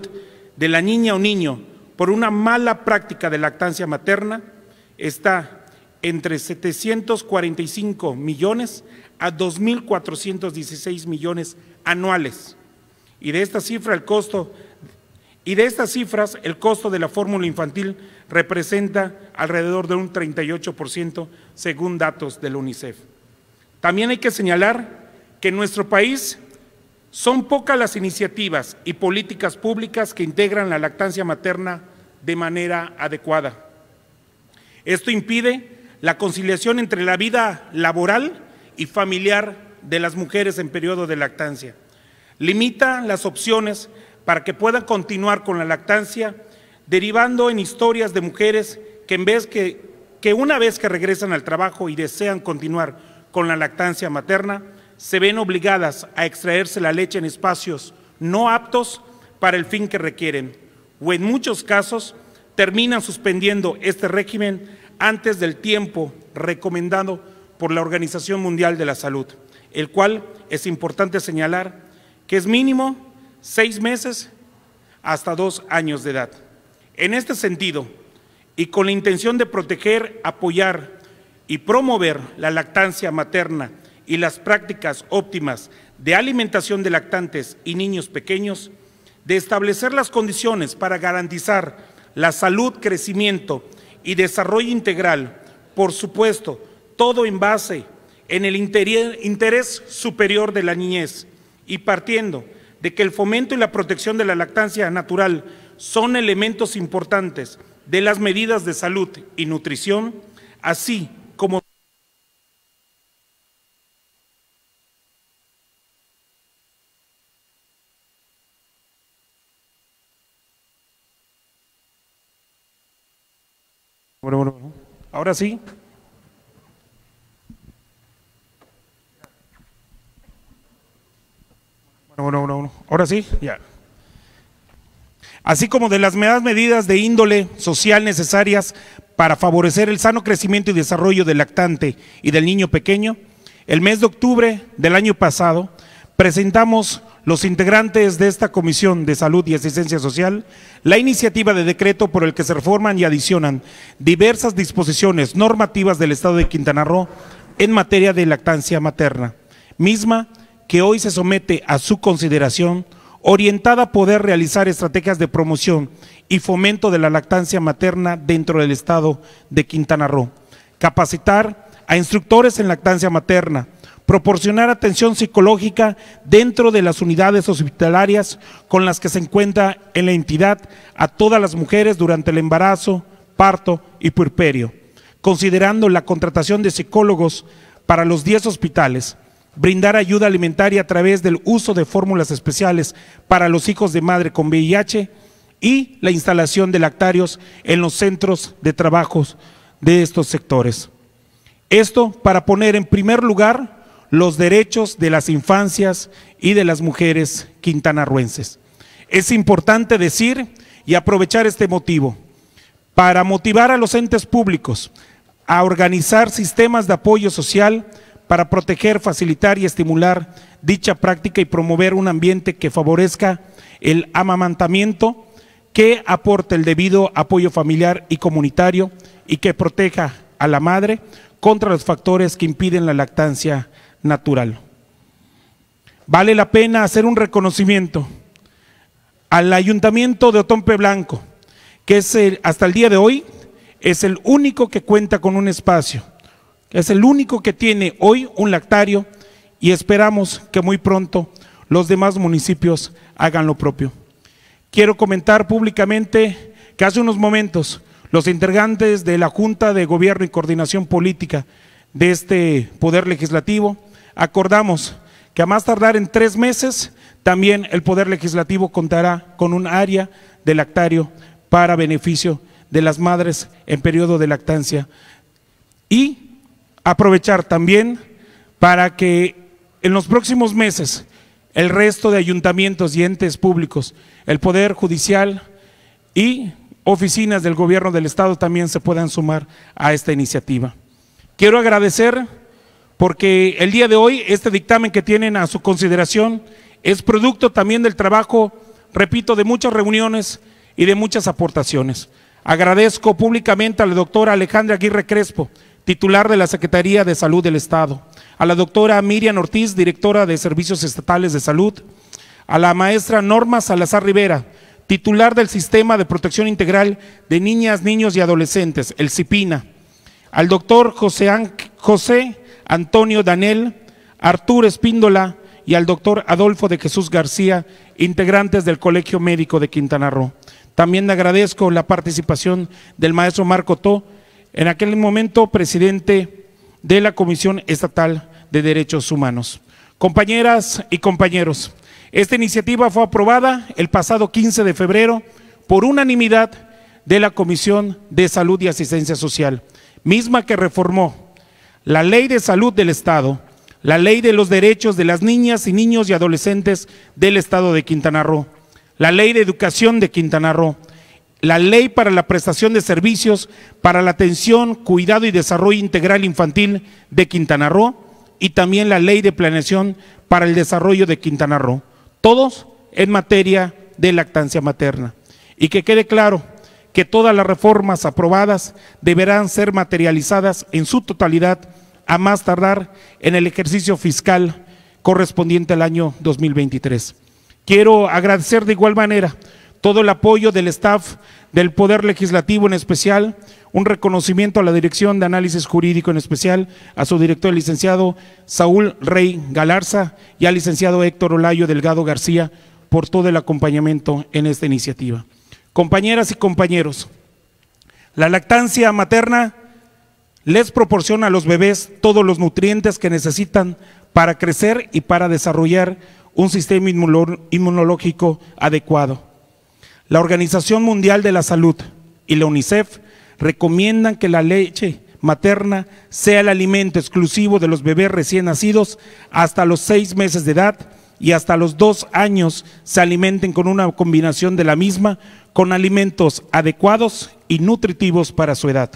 de la niña o niño por una mala práctica de lactancia materna está entre 745 millones a 2.416 millones anuales. Y de estas cifras, el costo de la fórmula infantil representa alrededor de un 38% según datos del UNICEF. También hay que señalar que en nuestro país son pocas las iniciativas y políticas públicas que integran la lactancia materna de manera adecuada. Esto impide la conciliación entre la vida laboral y familiar de las mujeres en periodo de lactancia. Limita las opciones para que puedan continuar con la lactancia, derivando en historias de mujeres que una vez que regresan al trabajo y desean continuar con la lactancia materna, se ven obligadas a extraerse la leche en espacios no aptos para el fin que requieren, o en muchos casos terminan suspendiendo este régimen antes del tiempo recomendado por la Organización Mundial de la Salud, el cual es importante señalar que es mínimo 6 meses hasta 2 años de edad. En este sentido, y con la intención de proteger, apoyar y promover la lactancia materna y las prácticas óptimas de alimentación de lactantes y niños pequeños, de establecer las condiciones para garantizar la salud, crecimiento y desarrollo integral, por supuesto, todo en base en el interés superior de la niñez y partiendo de que el fomento y la protección de la lactancia natural son elementos importantes de las medidas de salud y nutrición, así como ahora sí. Ahora sí, ya. Así como de las medidas de índole social necesarias para favorecer el sano crecimiento y desarrollo del lactante y del niño pequeño, el mes de octubre del año pasado presentamos los integrantes de esta Comisión de Salud y Asistencia Social la iniciativa de decreto por el que se reforman y adicionan diversas disposiciones normativas del Estado de Quintana Roo en materia de lactancia materna, misma que hoy se somete a su consideración, orientada a poder realizar estrategias de promoción y fomento de la lactancia materna dentro del Estado de Quintana Roo, capacitar a instructores en lactancia materna, proporcionar atención psicológica dentro de las unidades hospitalarias con las que se encuentra en la entidad a todas las mujeres durante el embarazo, parto y puerperio, considerando la contratación de psicólogos para los 10 hospitales, brindar ayuda alimentaria a través del uso de fórmulas especiales para los hijos de madre con VIH y la instalación de lactarios en los centros de trabajo de estos sectores. Esto para poner en primer lugar los derechos de las infancias y de las mujeres quintanarruenses. Es importante decir y aprovechar este motivo para motivar a los entes públicos a organizar sistemas de apoyo social para proteger, facilitar y estimular dicha práctica y promover un ambiente que favorezca el amamantamiento, que aporte el debido apoyo familiar y comunitario y que proteja a la madre contra los factores que impiden la lactancia natural. Vale la pena hacer un reconocimiento al Ayuntamiento de Otompe Blanco, que es hasta el día de hoy es el único que cuenta con un espacio. Es el único que tiene hoy un lactario y esperamos que muy pronto los demás municipios hagan lo propio. Quiero comentar públicamente que hace unos momentos los integrantes de la Junta de Gobierno y Coordinación Política de este Poder Legislativo acordamos que a más tardar en 3 meses también el Poder Legislativo contará con un área de lactario para beneficio de las madres en periodo de lactancia y aprovechar también para que en los próximos meses el resto de ayuntamientos y entes públicos, el Poder Judicial y oficinas del Gobierno del Estado también se puedan sumar a esta iniciativa. Quiero agradecer porque el día de hoy este dictamen que tienen a su consideración es producto también del trabajo, repito, de muchas reuniones y de muchas aportaciones. Agradezco públicamente a la doctora Alejandra Aguirre Crespo, titular de la Secretaría de Salud del Estado, a la doctora Miriam Ortiz, directora de Servicios Estatales de Salud, a la maestra Norma Salazar Rivera, titular del Sistema de Protección Integral de Niñas, Niños y Adolescentes, el CIPINA, al doctor José Antonio Daniel Arturo Espíndola y al doctor Adolfo de Jesús García, integrantes del Colegio Médico de Quintana Roo. También agradezco la participación del maestro Marco Tó, en aquel momento presidente de la Comisión Estatal de Derechos Humanos. Compañeras y compañeros, esta iniciativa fue aprobada el pasado 15 de febrero por unanimidad de la Comisión de Salud y Asistencia Social, misma que reformó la Ley de Salud del Estado, la Ley de los Derechos de las Niñas y Niños y Adolescentes del Estado de Quintana Roo, la Ley de Educación de Quintana Roo la Ley para la Prestación de Servicios para la Atención, Cuidado y Desarrollo Integral Infantil de Quintana Roo y también la Ley de Planeación para el Desarrollo de Quintana Roo, todos en materia de lactancia materna. Y que quede claro que todas las reformas aprobadas deberán ser materializadas en su totalidad a más tardar en el ejercicio fiscal correspondiente al año 2023. Quiero agradecer de igual manera todo el apoyo del staff del Poder Legislativo en especial, un reconocimiento a la Dirección de Análisis Jurídico en especial, a su director, el licenciado Saúl Rey Galarza, y al licenciado Héctor Olayo Delgado García, por todo el acompañamiento en esta iniciativa. Compañeras y compañeros, la lactancia materna les proporciona a los bebés todos los nutrientes que necesitan para crecer y para desarrollar un sistema inmunológico adecuado. La Organización Mundial de la Salud y la UNICEF recomiendan que la leche materna sea el alimento exclusivo de los bebés recién nacidos hasta los 6 meses de edad y hasta los 2 años se alimenten con una combinación de la misma, con alimentos adecuados y nutritivos para su edad.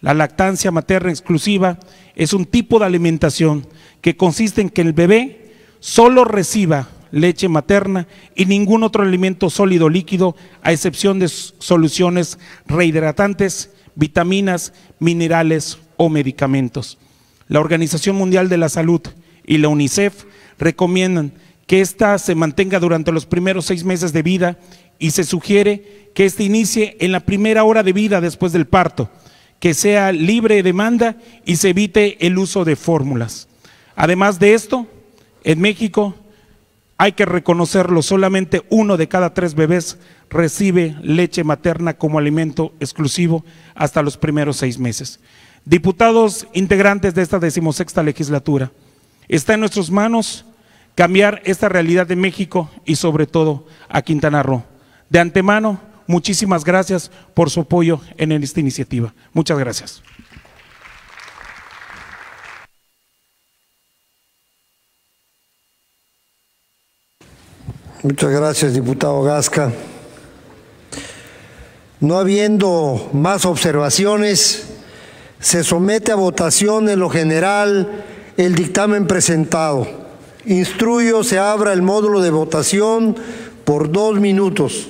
La lactancia materna exclusiva es un tipo de alimentación que consiste en que el bebé solo reciba leche materna y ningún otro alimento sólido o líquido, a excepción de soluciones rehidratantes, vitaminas, minerales o medicamentos. La Organización Mundial de la Salud y la UNICEF recomiendan que ésta se mantenga durante los primeros 6 meses de vida y se sugiere que éste inicie en la primera hora de vida después del parto, que sea libre de demanda y se evite el uso de fórmulas. Además de esto, en México hay que reconocerlo, solamente 1 de cada 3 bebés recibe leche materna como alimento exclusivo hasta los primeros 6 meses. Diputados integrantes de esta 16ª legislatura, está en nuestras manos cambiar esta realidad de México y sobre todo a Quintana Roo. De antemano, muchísimas gracias por su apoyo en esta iniciativa. Muchas gracias. Muchas gracias, diputado Gasca. No habiendo más observaciones, se somete a votación en lo general el dictamen presentado. Instruyo se abra el módulo de votación por 2 minutos.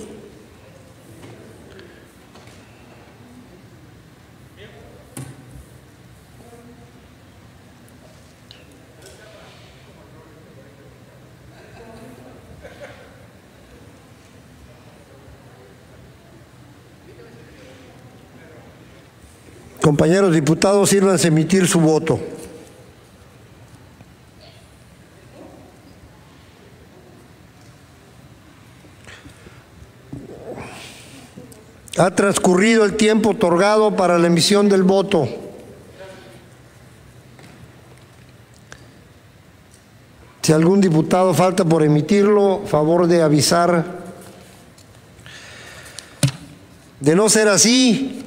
Compañeros diputados, sírvanse a emitir su voto. Ha transcurrido el tiempo otorgado para la emisión del voto. Si algún diputado falta por emitirlo, favor de avisar. De no ser así,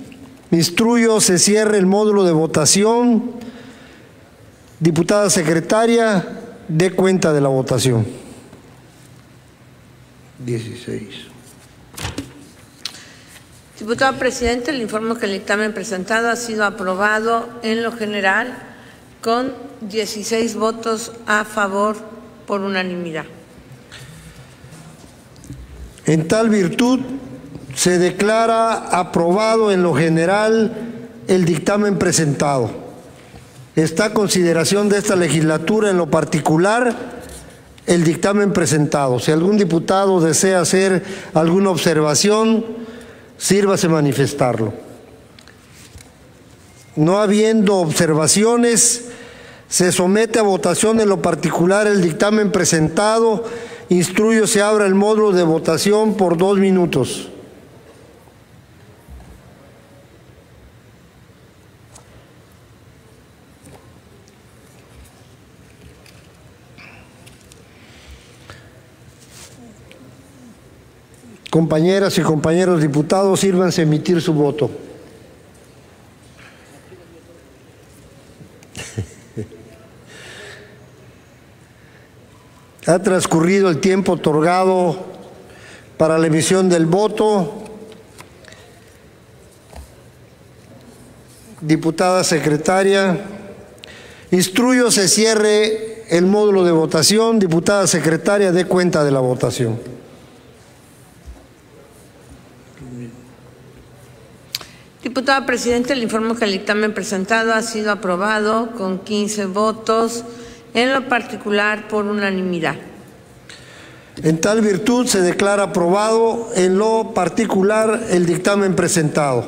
instruyo se cierre el módulo de votación. Diputada secretaria, dé cuenta de la votación. 16. Diputado presidente, le informo que el dictamen presentado ha sido aprobado en lo general con 16 votos a favor por unanimidad. En tal virtud, se declara aprobado en lo general el dictamen presentado. Está a consideración de esta legislatura en lo particular el dictamen presentado. Si algún diputado desea hacer alguna observación, sírvase manifestarlo. No habiendo observaciones, se somete a votación en lo particular el dictamen presentado. Instruyo se abra el módulo de votación por 2 minutos. Compañeras y compañeros diputados, sírvanse a emitir su voto. Ha transcurrido el tiempo otorgado para la emisión del voto. diputada secretaria. Instruyo se cierre el módulo de votación. Diputada secretaria, dé cuenta de la votación. Diputada Presidenta, le informo que el dictamen presentado ha sido aprobado con 15 votos, en lo particular por unanimidad. En tal virtud, se declara aprobado en lo particular el dictamen presentado.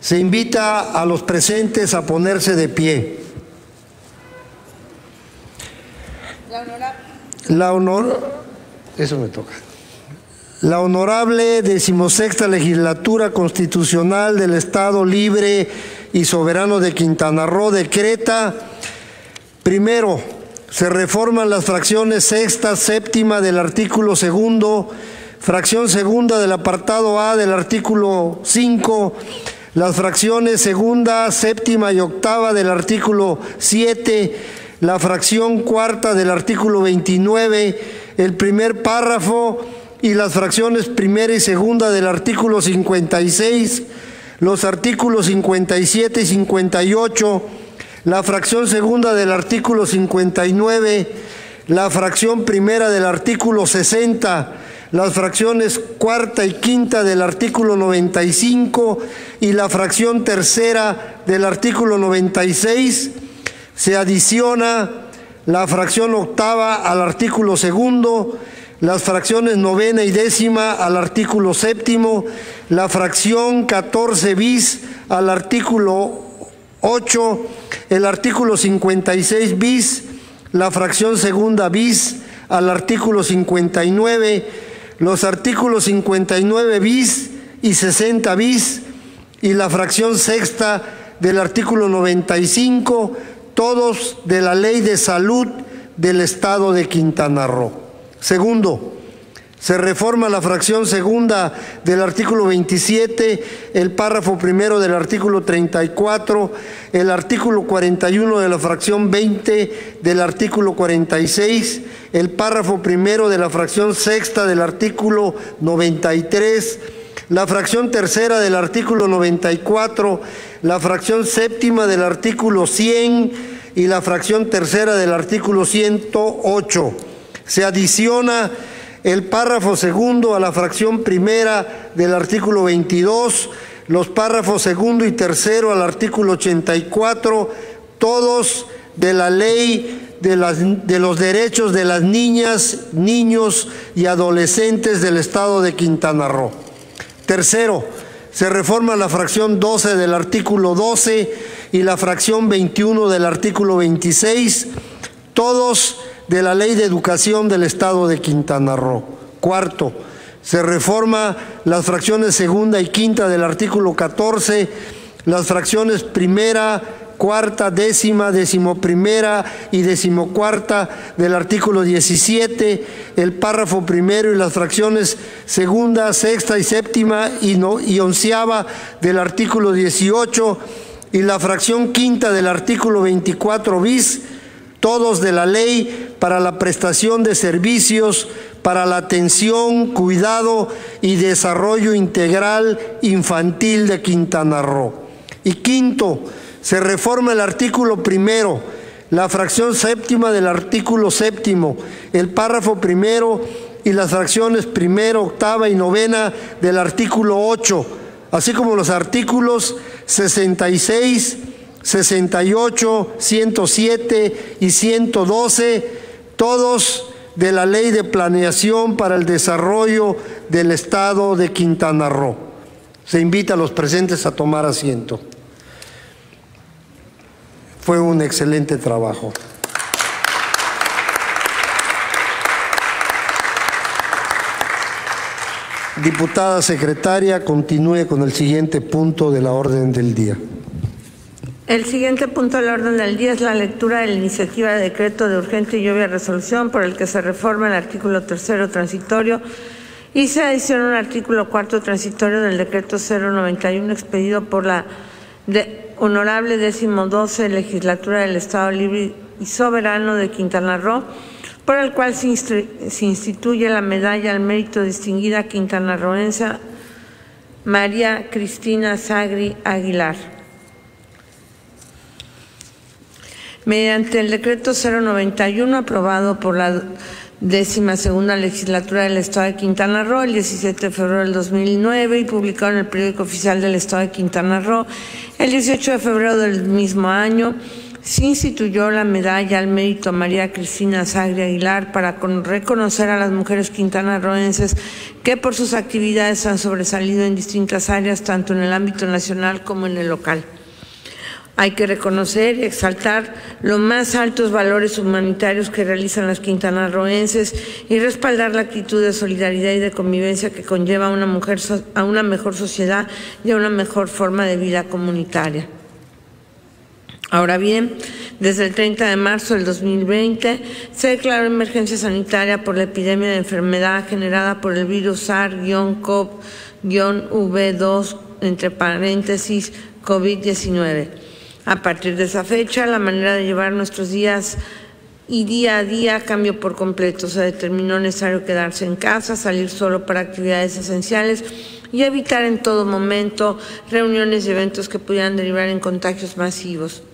Se invita a los presentes a ponerse de pie. La honorable 16ª Legislatura Constitucional del Estado Libre y Soberano de Quintana Roo decreta: primero, se reforman las fracciones 6ª, 7ª del artículo 2, fracción 2 del apartado A del artículo 5, las fracciones 2ª, 7ª y 8ª del artículo 7, la fracción 4ª del artículo 29, el primer párrafo, y las fracciones 1ª y 2ª del artículo 56, los artículos 57 y 58, la fracción 2ª del artículo 59, la fracción 1ª del artículo 60, las fracciones 4ª y 5ª del artículo 95 y la fracción 3ª del artículo 96. Se adiciona la fracción 8ª al artículo 2, las fracciones 9ª y 10ª al artículo 7, la fracción 14 bis al artículo 8, el artículo 56 bis, la fracción 2 bis al artículo 59, los artículos 59 bis y 60 bis y la fracción 6ª del artículo 95, todos de la Ley de Salud del Estado de Quintana Roo. Segundo, se reforma la fracción 2ª del artículo 27, el párrafo 1º del artículo 34, el artículo 41 de la fracción 20 del artículo 46, el párrafo 1º de la fracción 6ª del artículo 93, la fracción 3ª del artículo 94, la fracción 7ª del artículo 100 y la fracción 3ª del artículo 108. Se adiciona el párrafo 2 a la fracción 1ª del artículo 22, los párrafos 2 y 3 al artículo 84, todos de la Ley de los Derechos de las Niñas, Niños y Adolescentes del Estado de Quintana Roo. Tercero, se reforma la fracción 12 del artículo 12 y la fracción 21 del artículo 26, todos de la Ley de Educación del Estado de Quintana Roo. Cuarto, se reforma las fracciones 2ª y 5ª del artículo 14, las fracciones 1ª, 4ª, 10ª, 11ª y 14ª del artículo 17, el párrafo 1º y las fracciones 2ª, 6ª y 7ª y 11ª del artículo 18 y la fracción 5ª del artículo 24 bis, todos de la Ley para la prestación de servicios para la atención, cuidado y desarrollo integral infantil de Quintana Roo. Y quinto, se reforma el artículo 1º, la fracción 7ª del artículo 7, el párrafo 1º y las fracciones 1ª, 8ª y 9ª del artículo 8, así como los artículos 66, 68, 107 y 112, todos de la Ley de Planeación para el Desarrollo del Estado de Quintana Roo. Se invita a los presentes a tomar asiento. Fue un excelente trabajo. Diputada secretaria, continúe con el siguiente punto de la orden del día. El siguiente punto de la orden del día es la lectura de la iniciativa de decreto de urgente y obvia resolución por el que se reforma el artículo 3º transitorio y se adiciona un artículo 4º transitorio del decreto 091 expedido por la honorable 12ª Legislatura del Estado Libre y Soberano de Quintana Roo, por el cual se instituye la medalla al mérito distinguida quintanarroense María Cristina Sangri Aguilar. mediante el decreto 091 aprobado por la 12ª Legislatura del Estado de Quintana Roo el 17 de febrero del 2009 y publicado en el Periódico Oficial del Estado de Quintana Roo el 18 de febrero del mismo año, se instituyó la Medalla al Mérito María Cristina Sangri Aguilar para reconocer a las mujeres quintanarroenses que por sus actividades han sobresalido en distintas áreas, tanto en el ámbito nacional como en el local. Hay que reconocer y exaltar los más altos valores humanitarios que realizan las quintanarroenses y respaldar la actitud de solidaridad y de convivencia que conlleva a una mujer a una mejor sociedad y a una mejor forma de vida comunitaria. Ahora bien, desde el 30 de marzo del 2020 se declaró emergencia sanitaria por la epidemia de enfermedad generada por el virus SARS-CoV-2, entre paréntesis, COVID-19. A partir de esa fecha, la manera de llevar nuestros días y día a día cambió por completo. Se determinó necesario quedarse en casa, salir solo para actividades esenciales y evitar en todo momento reuniones y eventos que pudieran derivar en contagios masivos.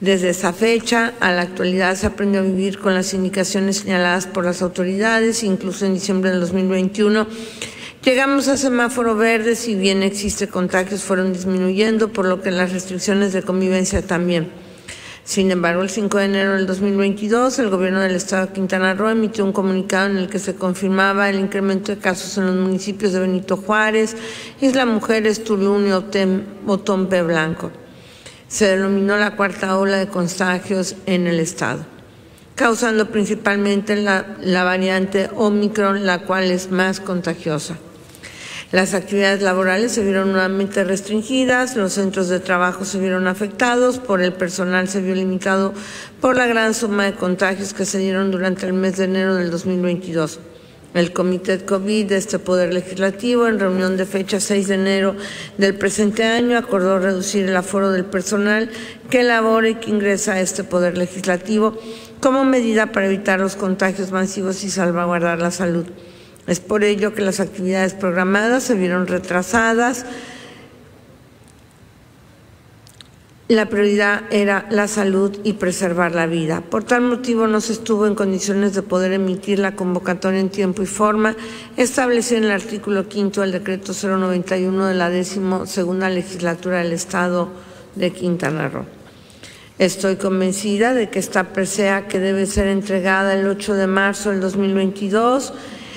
Desde esa fecha a la actualidad se aprendió a vivir con las indicaciones señaladas por las autoridades. Incluso en diciembre del 2021 llegamos a semáforo verde, si bien existen contagios fueron disminuyendo, por lo que las restricciones de convivencia también. Sin embargo, el 5 de enero del 2022, el Gobierno del Estado de Quintana Roo emitió un comunicado en el que se confirmaba el incremento de casos en los municipios de Benito Juárez, Isla Mujeres, Tulum y Otompe Blanco. Se denominó la cuarta ola de contagios en el estado, causando principalmente la variante Omicron, la cual es más contagiosa. Las actividades laborales se vieron nuevamente restringidas, los centros de trabajo se vieron afectados, por el personal se vio limitado por la gran suma de contagios que se dieron durante el mes de enero del 2022. El Comité COVID de este Poder Legislativo, en reunión de fecha 6 de enero del presente año, acordó reducir el aforo del personal que labora y que ingresa a este Poder Legislativo como medida para evitar los contagios masivos y salvaguardar la salud. Es por ello que las actividades programadas se vieron retrasadas. La prioridad era la salud y preservar la vida. Por tal motivo no se estuvo en condiciones de poder emitir la convocatoria en tiempo y forma establecida en el artículo 5 del decreto 091 de la 12ª Legislatura del Estado de Quintana Roo. Estoy convencida de que esta presea, que debe ser entregada el 8 de marzo del 2022,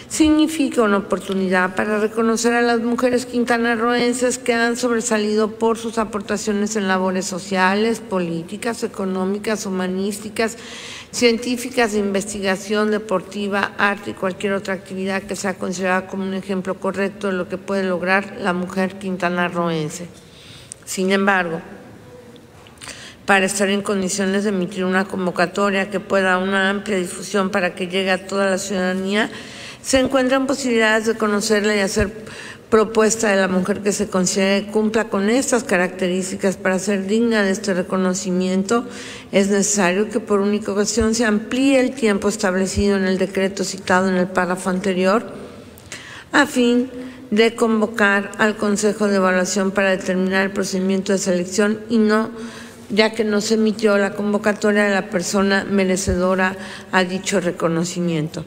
significa una oportunidad para reconocer a las mujeres quintanarroenses que han sobresalido por sus aportaciones en labores sociales, políticas, económicas, humanísticas, científicas, de investigación, deportiva, arte y cualquier otra actividad que sea considerada como un ejemplo correcto de lo que puede lograr la mujer quintanarroense. Sin embargo, para estar en condiciones de emitir una convocatoria que pueda dar una amplia difusión para que llegue a toda la ciudadanía, se encuentran posibilidades de conocerla y hacer propuesta de la mujer que se considere cumpla con estas características para ser digna de este reconocimiento. Es necesario que por única ocasión se amplíe el tiempo establecido en el decreto citado en el párrafo anterior, a fin de convocar al Consejo de Evaluación para determinar el procedimiento de selección, y no, ya que no se emitió la convocatoria de la persona merecedora a dicho reconocimiento.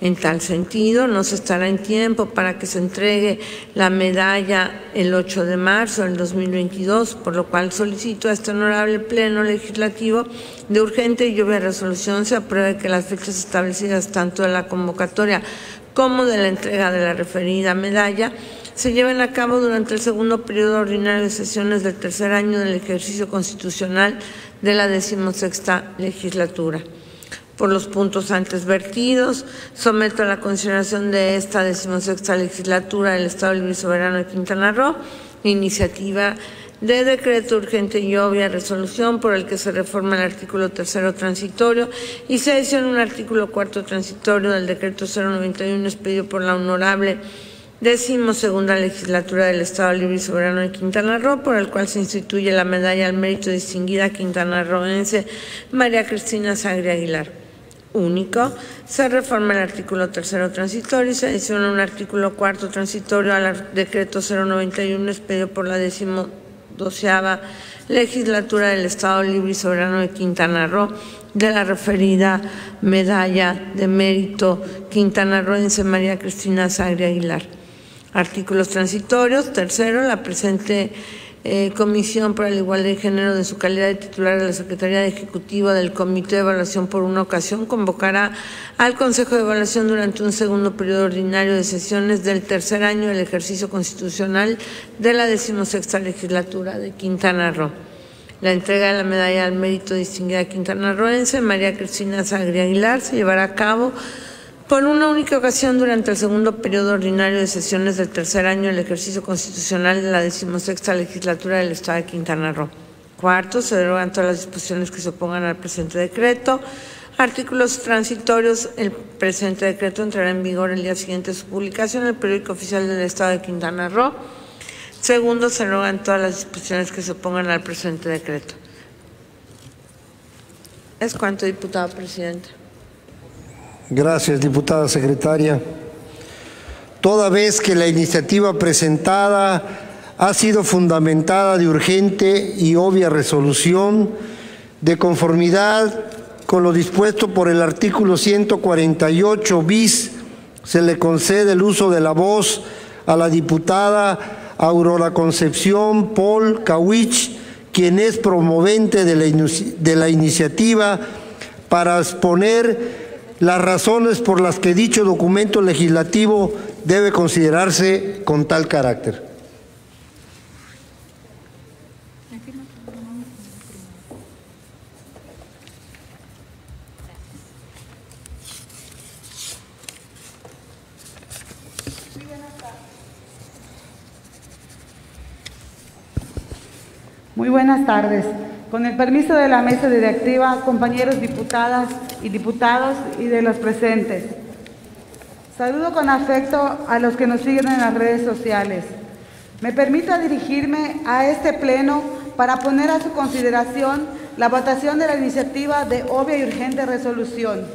En tal sentido, no se estará en tiempo para que se entregue la medalla el 8 de marzo del 2022, por lo cual solicito a este honorable Pleno Legislativo de urgente y lluvia resolución se apruebe que las fechas establecidas tanto de la convocatoria como de la entrega de la referida medalla se lleven a cabo durante el segundo periodo ordinario de sesiones del tercer año del ejercicio constitucional de la 16ª Legislatura. Por los puntos antes vertidos, someto a la consideración de esta 16ª Legislatura del Estado Libre y Soberano de Quintana Roo iniciativa de decreto urgente y obvia resolución por el que se reforma el artículo 3º transitorio y se adiciona un artículo 4º transitorio del decreto 091 expedido por la honorable 12ª Legislatura del Estado Libre y Soberano de Quintana Roo, por el cual se instituye la Medalla al Mérito Distinguida Quintanarroense María Cristina Sangri Aguilar. Único, se reforma el artículo 3º transitorio y se adiciona un artículo 4º transitorio al decreto 091 expedido por la 12ª Legislatura del Estado Libre y Soberano de Quintana Roo, de la referida Medalla de Mérito Quintanarroense María Cristina Sangri Aguilar. Artículos transitorios. Tercero, la presente Comisión para la Igualdad de Género, de su calidad de titular de la Secretaría Ejecutiva del Comité de Evaluación por una ocasión, convocará al Consejo de Evaluación durante un segundo periodo ordinario de sesiones del tercer año del ejercicio constitucional de la 16ª Legislatura de Quintana Roo. La entrega de la Medalla al Mérito Distinguida Quintanarroense María Cristina Sangri Aguilar se llevará a cabo por una única ocasión durante el segundo periodo ordinario de sesiones del tercer año del ejercicio constitucional de la 16ª Legislatura del Estado de Quintana Roo. Cuarto, se derogan todas las disposiciones que se opongan al presente decreto. Artículos transitorios. El presente decreto entrará en vigor el día siguiente de su publicación en el Periódico Oficial del Estado de Quintana Roo. Segundo, se derogan todas las disposiciones que se opongan al presente decreto. Es cuanto, diputado presidente. Gracias, diputada secretaria. Toda vez que la iniciativa presentada ha sido fundamentada de urgente y obvia resolución, de conformidad con lo dispuesto por el artículo 148 bis, se le concede el uso de la voz a la diputada Aurora Concepción Pol Cauich, quien es promovente de la iniciativa, para exponer las razones por las que dicho documento legislativo debe considerarse con tal carácter. Muy buenas tardes. Con el permiso de la mesa directiva, compañeros diputadas y diputados y de los presentes, saludo con afecto a los que nos siguen en las redes sociales. Me permito dirigirme a este pleno para poner a su consideración la votación de la iniciativa de obvia y urgente resolución.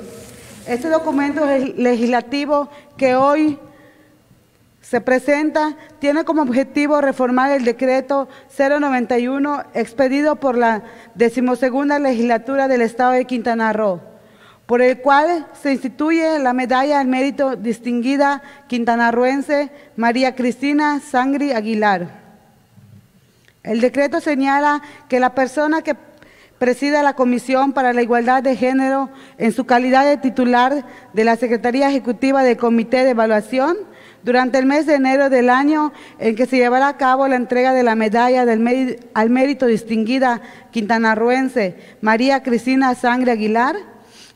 Este documento legislativo que hoy se presenta tiene como objetivo reformar el decreto 091 expedido por la 12ª Legislatura del Estado de Quintana Roo, por el cual se instituye la Medalla al Mérito Distinguida Quintanarroense María Cristina Sangri Aguilar. El decreto señala que la persona que presida la Comisión para la Igualdad de Género, en su calidad de titular de la Secretaría Ejecutiva del Comité de Evaluación, durante el mes de enero del año en que se llevará a cabo la entrega de la Medalla al Mérito Distinguida Quintanarroense María Cristina Sangri Aguilar,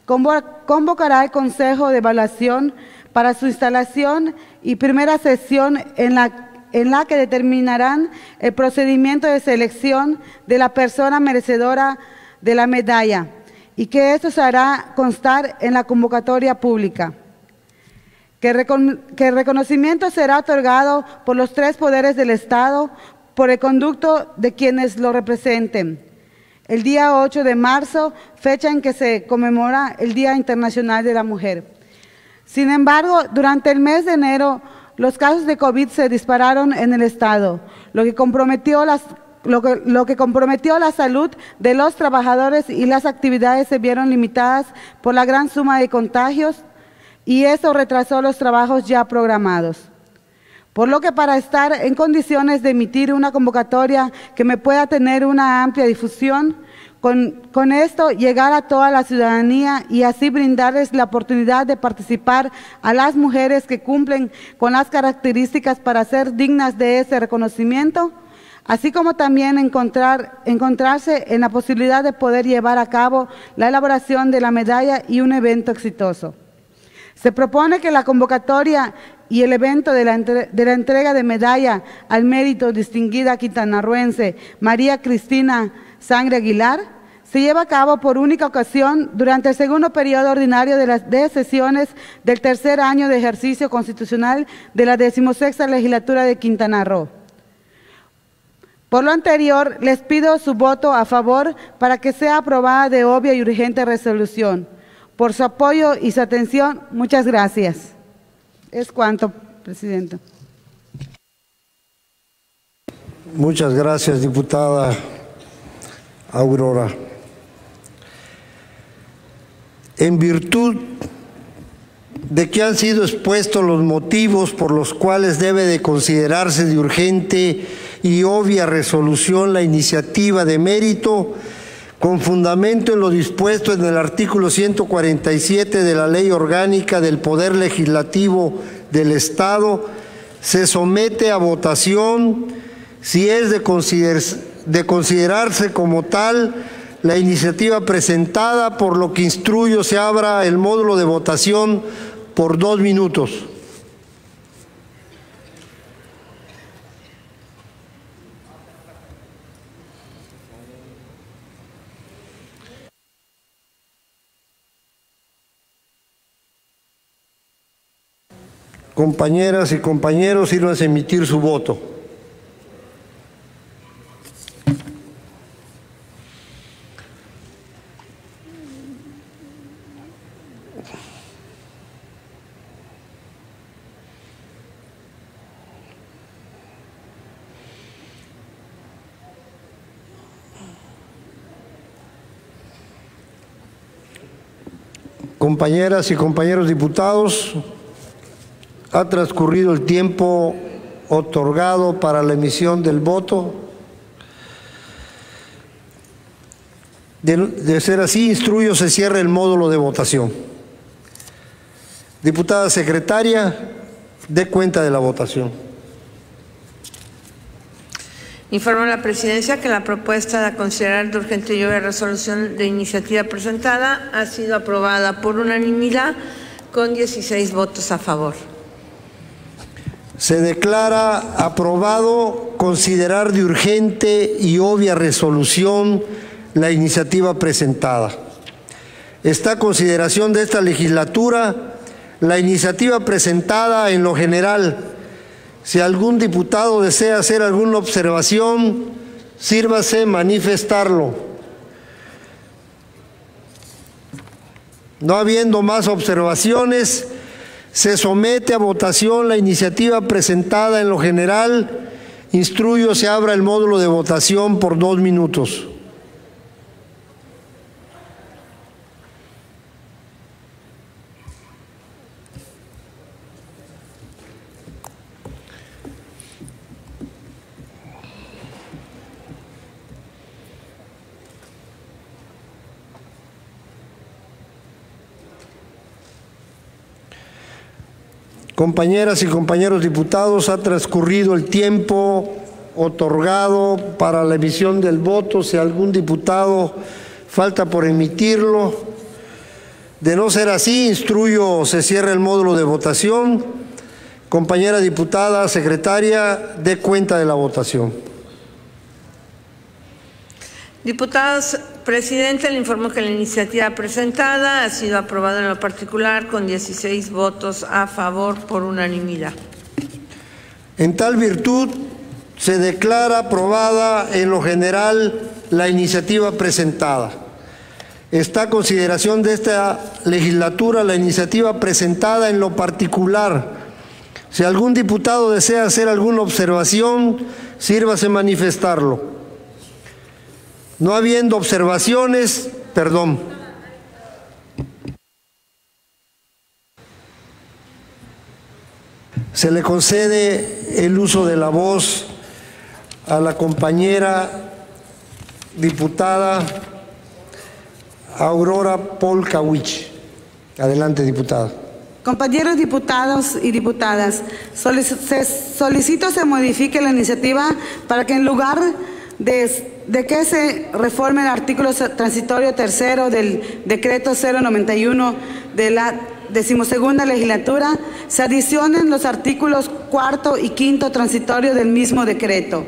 convocará el Consejo de Evaluación para su instalación y primera sesión en la que determinarán el procedimiento de selección de la persona merecedora de la medalla, y que esto se hará constar en la convocatoria pública. Que el reconocimiento será otorgado por los tres poderes del Estado por el conducto de quienes lo representen. El día 8 de marzo, fecha en que se conmemora el Día Internacional de la Mujer. Sin embargo, durante el mes de enero, los casos de COVID se dispararon en el Estado, lo que comprometió la salud de los trabajadores, y las actividades se vieron limitadas por la gran suma de contagios, y eso retrasó los trabajos ya programados. Por lo que, para estar en condiciones de emitir una convocatoria que me pueda tener una amplia difusión, con esto llegar a toda la ciudadanía y así brindarles la oportunidad de participar a las mujeres que cumplen con las características para ser dignas de ese reconocimiento, así como también encontrarse en la posibilidad de poder llevar a cabo la elaboración de la medalla y un evento exitoso. Se propone que la convocatoria y el evento de la entrega de medalla al Mérito Distinguida Quintanarroense María Cristina Sangri Aguilar se lleva a cabo por única ocasión durante el segundo periodo ordinario de sesiones del tercer año de ejercicio constitucional de la 16ª Legislatura de Quintana Roo. Por lo anterior, les pido su voto a favor para que sea aprobada de obvia y urgente resolución. Por su apoyo y su atención, muchas gracias. Es cuanto, presidenta. Muchas gracias, diputada Aurora. En virtud de que han sido expuestos los motivos por los cuales debe de considerarse de urgente y obvia resolución la iniciativa de mérito, con fundamento en lo dispuesto en el artículo 147 de la Ley Orgánica del Poder Legislativo del Estado, se somete a votación si es de considerarse como tal la iniciativa presentada, por lo que instruyo se abra el módulo de votación por 2 minutos. Compañeras y compañeros, sírvanse a emitir su voto. Compañeras y compañeros diputados, ha transcurrido el tiempo otorgado para la emisión del voto. De ser así, instruyo se cierre el módulo de votación. Diputada secretaria, dé cuenta de la votación. Informo a la Presidencia que la propuesta de considerar de urgente y obvia resolución de iniciativa presentada ha sido aprobada por unanimidad con 16 votos a favor. Se declara aprobado considerar de urgente y obvia resolución la iniciativa presentada. Está a consideración de esta legislatura la iniciativa presentada en lo general. Si algún diputado desea hacer alguna observación, sírvase manifestarlo. No habiendo más observaciones, se somete a votación la iniciativa presentada en lo general. Instruyo se abra el módulo de votación por 2 minutos. Compañeras y compañeros diputados, ha transcurrido el tiempo otorgado para la emisión del voto. Si algún diputado falta por emitirlo, de no ser así, instruyo se cierre el módulo de votación. Compañera diputada secretaria, dé cuenta de la votación. Diputados, Presidente, le informo que la iniciativa presentada ha sido aprobada en lo particular con 16 votos a favor por unanimidad. En tal virtud, se declara aprobada en lo general la iniciativa presentada. Está a consideración de esta legislatura la iniciativa presentada en lo particular. Si algún diputado desea hacer alguna observación, sírvase manifestarlo. No habiendo observaciones, se le concede el uso de la voz a la compañera diputada Aurora Pol Cauich. Adelante, diputada. Compañeros diputados y diputadas, solicito se modifique la iniciativa para que en lugar de que se reforme el artículo transitorio tercero del decreto 091 de la 12ª legislatura, se adicionen los artículos 4 y 5 transitorio del mismo decreto.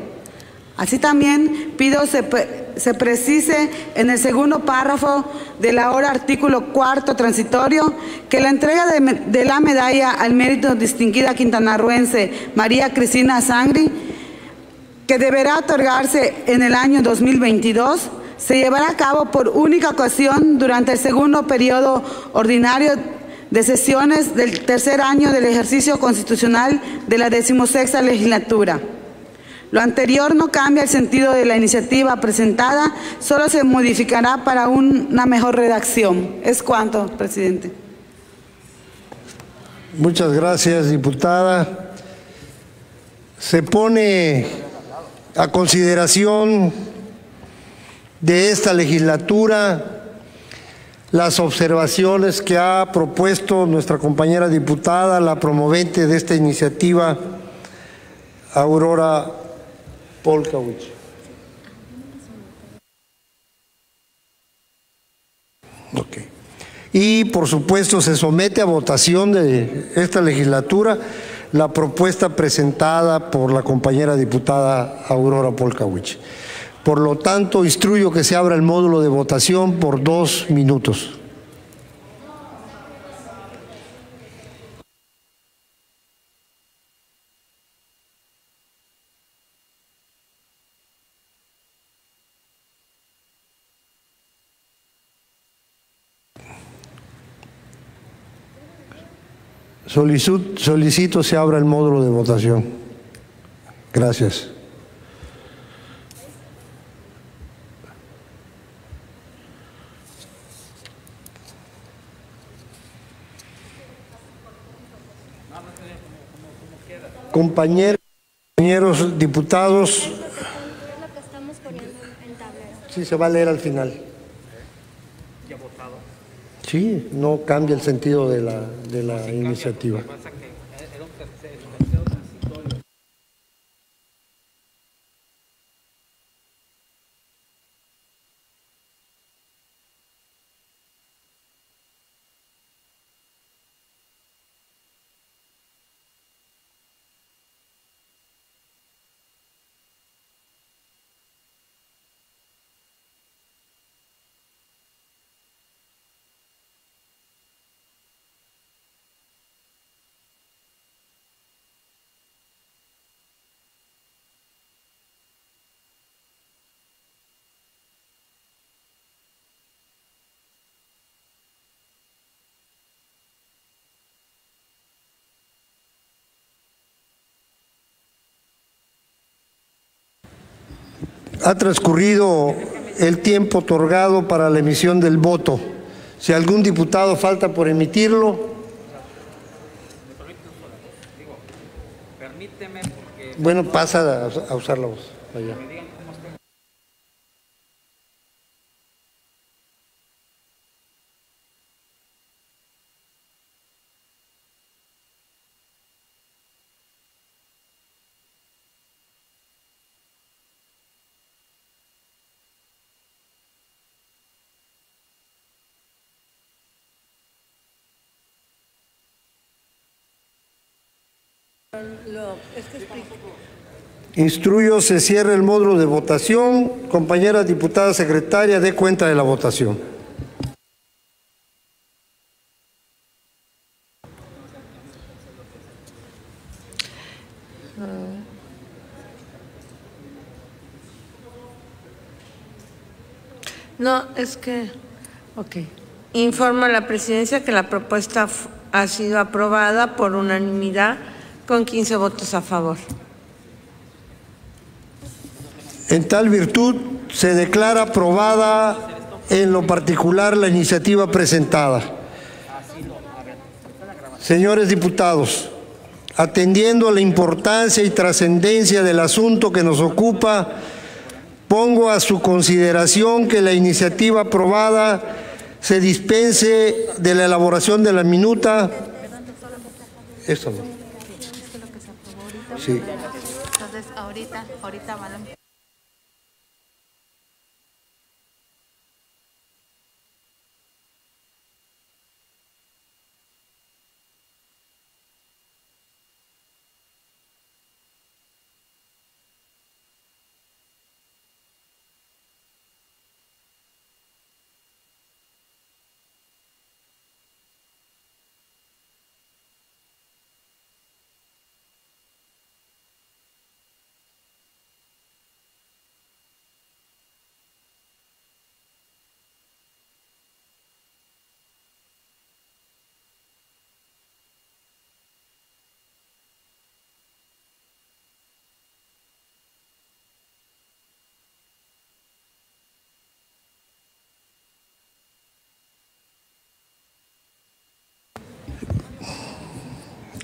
Así también pido se precise en el segundo párrafo del ahora artículo 4 transitorio que la entrega de la medalla al mérito distinguida quintanarruense María Cristina Sangri, que deberá otorgarse en el año 2022, se llevará a cabo por única ocasión durante el segundo periodo ordinario de sesiones del tercer año del ejercicio constitucional de la 16ª legislatura. Lo anterior no cambia el sentido de la iniciativa presentada, solo se modificará para una mejor redacción. Es cuanto, presidente. Muchas gracias, diputada. Se pone a consideración de esta legislatura las observaciones que ha propuesto nuestra compañera diputada, la promovente de esta iniciativa, Aurora Pol Cauich. Okay. Y por supuesto se somete a votación de esta legislatura la propuesta presentada por la compañera diputada Aurora Pol Cauich. Por lo tanto, instruyo que se abra el módulo de votación por 2 minutos. Solicito se abra el módulo de votación. Gracias. Compañeros, diputados. Sí, se va a leer al final. Sí, no cambia el sentido de la iniciativa. Ha transcurrido el tiempo otorgado para la emisión del voto. Si algún diputado falta por emitirlo. Bueno, pasa a usar la voz. Allá. Instruyo se cierre el módulo de votación. Compañera diputada secretaria, dé cuenta de la votación. No, es que... Ok. Informo a la presidencia que la propuesta ha sido aprobada por unanimidad con 15 votos a favor. En tal virtud, se declara aprobada en lo particular la iniciativa presentada. Señores diputados, atendiendo a la importancia y trascendencia del asunto que nos ocupa, pongo a su consideración que la iniciativa aprobada se dispense de la elaboración de la minuta. Eso no. Sí. Entonces, ahorita van a...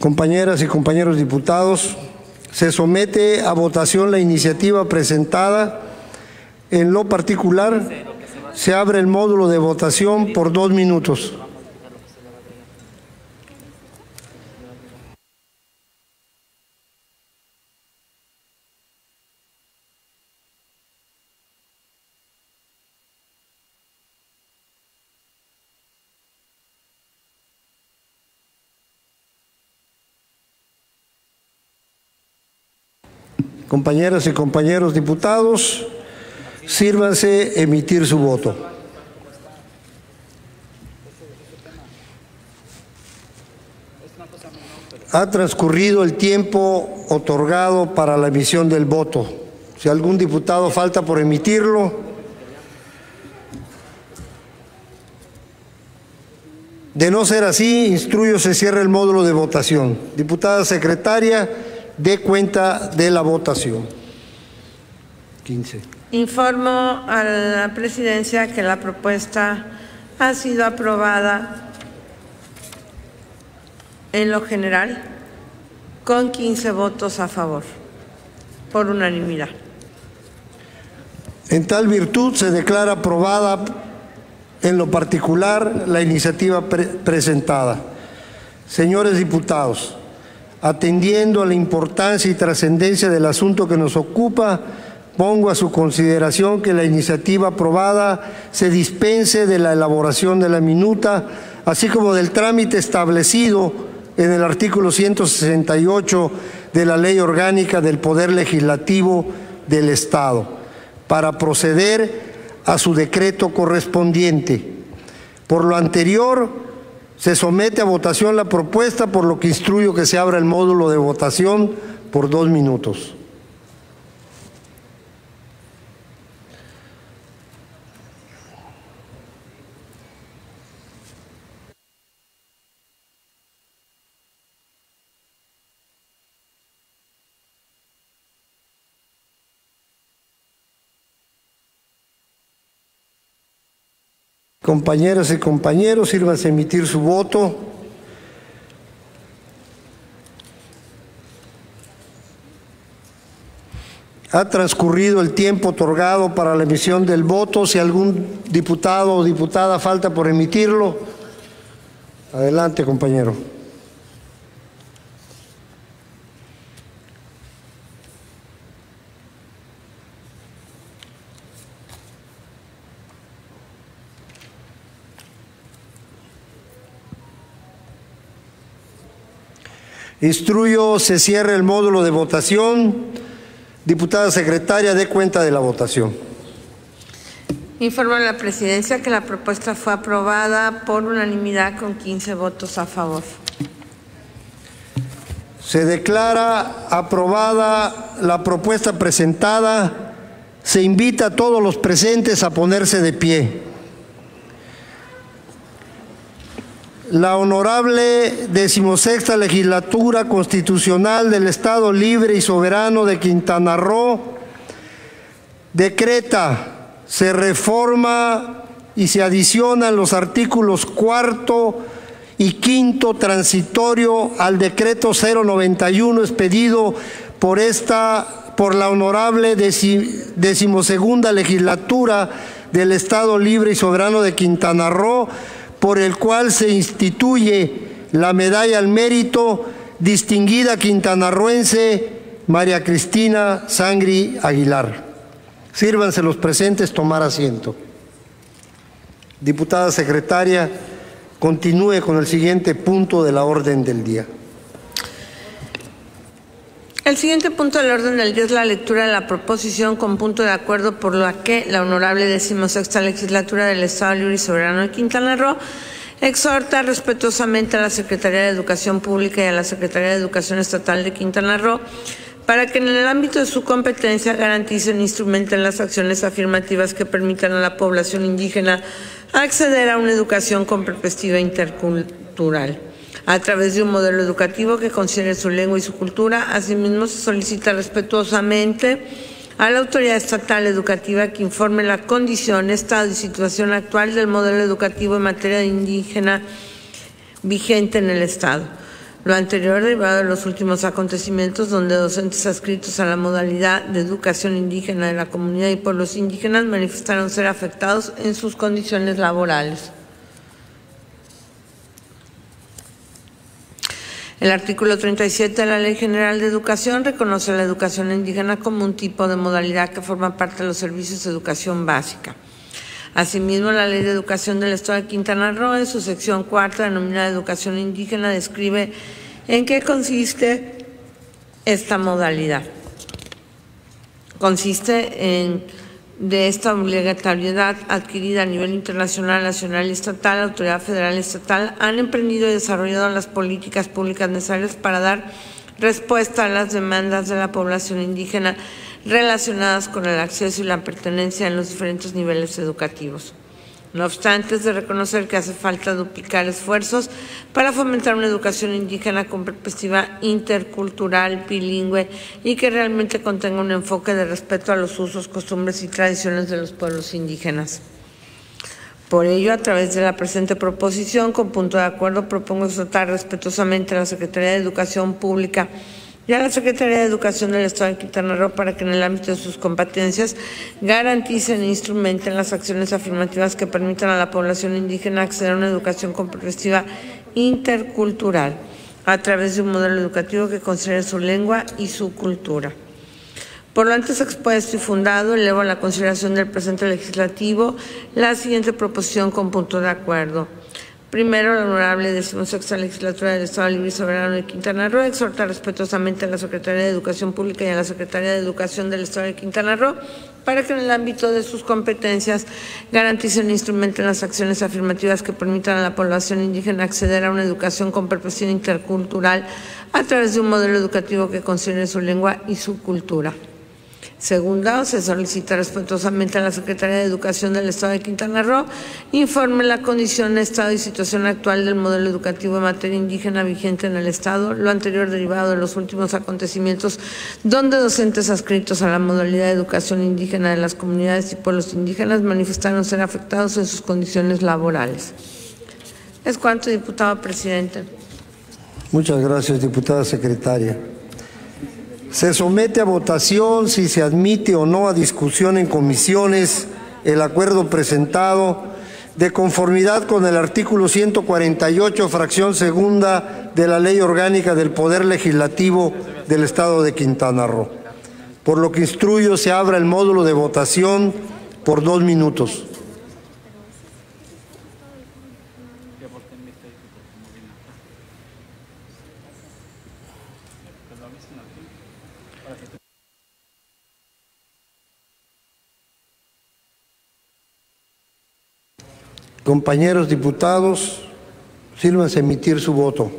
compañeras y compañeros diputados, se somete a votación la iniciativa presentada. En lo particular, se abre el módulo de votación por 2 minutos. Compañeras y compañeros diputados, sírvanse emitir su voto. Ha transcurrido el tiempo otorgado para la emisión del voto. Si algún diputado falta por emitirlo, de no ser así, instruyo se cierre el módulo de votación. Diputada secretaria, dé cuenta de la votación. 15. Informo a la presidencia que la propuesta ha sido aprobada en lo general con 15 votos a favor, por unanimidad. En tal virtud se declara aprobada en lo particular la iniciativa presentada. Señores diputados, atendiendo a la importancia y trascendencia del asunto que nos ocupa, pongo a su consideración que la iniciativa aprobada se dispense de la elaboración de la minuta, así como del trámite establecido en el artículo 168 de la Ley Orgánica del Poder Legislativo del Estado, para proceder a su decreto correspondiente. Por lo anterior, se somete a votación la propuesta, por lo que instruyo que se abra el módulo de votación por 2 minutos. Compañeras y compañeros, sírvanse a emitir su voto. Ha transcurrido el tiempo otorgado para la emisión del voto. Si algún diputado o diputada falta por emitirlo, adelante, compañero. Instruyo se cierre el módulo de votación. Diputada secretaria, dé cuenta de la votación. Informo a la presidencia que la propuesta fue aprobada por unanimidad con 15 votos a favor. Se declara aprobada la propuesta presentada. Se invita a todos los presentes a ponerse de pie. La honorable 16ª Legislatura Constitucional del Estado Libre y Soberano de Quintana Roo decreta, se reforma y se adicionan los artículos 4 y 5 transitorio al decreto 091 expedido por la honorable 12ª Legislatura del Estado Libre y Soberano de Quintana Roo, por el cual se instituye la medalla al mérito distinguida quintanarruense María Cristina Sangri Aguilar. Sírvanse los presentes tomar asiento. Diputada secretaria, continúe con el siguiente punto de la orden del día. El siguiente punto del orden del día es la lectura de la proposición con punto de acuerdo por la que la honorable 16ª Legislatura del Estado Libre y Soberano de Quintana Roo exhorta respetuosamente a la Secretaría de Educación Pública y a la Secretaría de Educación Estatal de Quintana Roo para que en el ámbito de su competencia garanticen e instrumenten las acciones afirmativas que permitan a la población indígena acceder a una educación con perspectiva intercultural, a través de un modelo educativo que considere su lengua y su cultura. Asimismo, se solicita respetuosamente a la autoridad estatal educativa que informe la condición, estado y situación actual del modelo educativo en materia indígena vigente en el Estado. Lo anterior derivado de los últimos acontecimientos donde docentes adscritos a la modalidad de educación indígena de la comunidad y pueblos indígenas manifestaron ser afectados en sus condiciones laborales. El artículo 37 de la Ley General de Educación reconoce a la educación indígena como un tipo de modalidad que forma parte de los servicios de educación básica. Asimismo, la Ley de Educación del Estado de Quintana Roo, en su sección 4, denominada Educación Indígena, describe en qué consiste esta modalidad. Consiste de esta obligatoriedad adquirida a nivel internacional, nacional y estatal, la autoridad federal y estatal han emprendido y desarrollado las políticas públicas necesarias para dar respuesta a las demandas de la población indígena relacionadas con el acceso y la pertenencia en los diferentes niveles educativos. No obstante, es de reconocer que hace falta duplicar esfuerzos para fomentar una educación indígena con perspectiva intercultural, bilingüe y que realmente contenga un enfoque de respeto a los usos, costumbres y tradiciones de los pueblos indígenas. Por ello, a través de la presente proposición, con punto de acuerdo, propongo exhortar respetuosamente a la Secretaría de Educación Pública y a la Secretaría de Educación del Estado de Quintana Roo para que en el ámbito de sus competencias garanticen e instrumenten las acciones afirmativas que permitan a la población indígena acceder a una educación con perspectiva intercultural a través de un modelo educativo que considere su lengua y su cultura. Por lo antes expuesto y fundado, elevo a la consideración del presente legislativo la siguiente proposición con punto de acuerdo. Primero, la honorable 16ª Legislatura del Estado Libre y Soberano de Quintana Roo exhorta respetuosamente a la Secretaría de Educación Pública y a la Secretaría de Educación del Estado de Quintana Roo para que en el ámbito de sus competencias garanticen e instrumenten las acciones afirmativas que permitan a la población indígena acceder a una educación con perspectiva intercultural a través de un modelo educativo que considere su lengua y su cultura. Segunda, se solicita respetuosamente a la Secretaría de Educación del Estado de Quintana Roo informe la condición, estado y situación actual del modelo educativo en materia indígena vigente en el Estado, lo anterior derivado de los últimos acontecimientos donde docentes adscritos a la modalidad de educación indígena de las comunidades y pueblos indígenas manifestaron ser afectados en sus condiciones laborales. Es cuanto, diputado presidente. Muchas gracias, diputada secretaria. Se somete a votación si se admite o no a discusión en comisiones el acuerdo presentado de conformidad con el artículo 148, fracción segunda de la Ley Orgánica del Poder Legislativo del Estado de Quintana Roo. Por lo que instruyo se abra el módulo de votación por 2 minutos. Compañeros diputados, sírvanse a emitir su voto.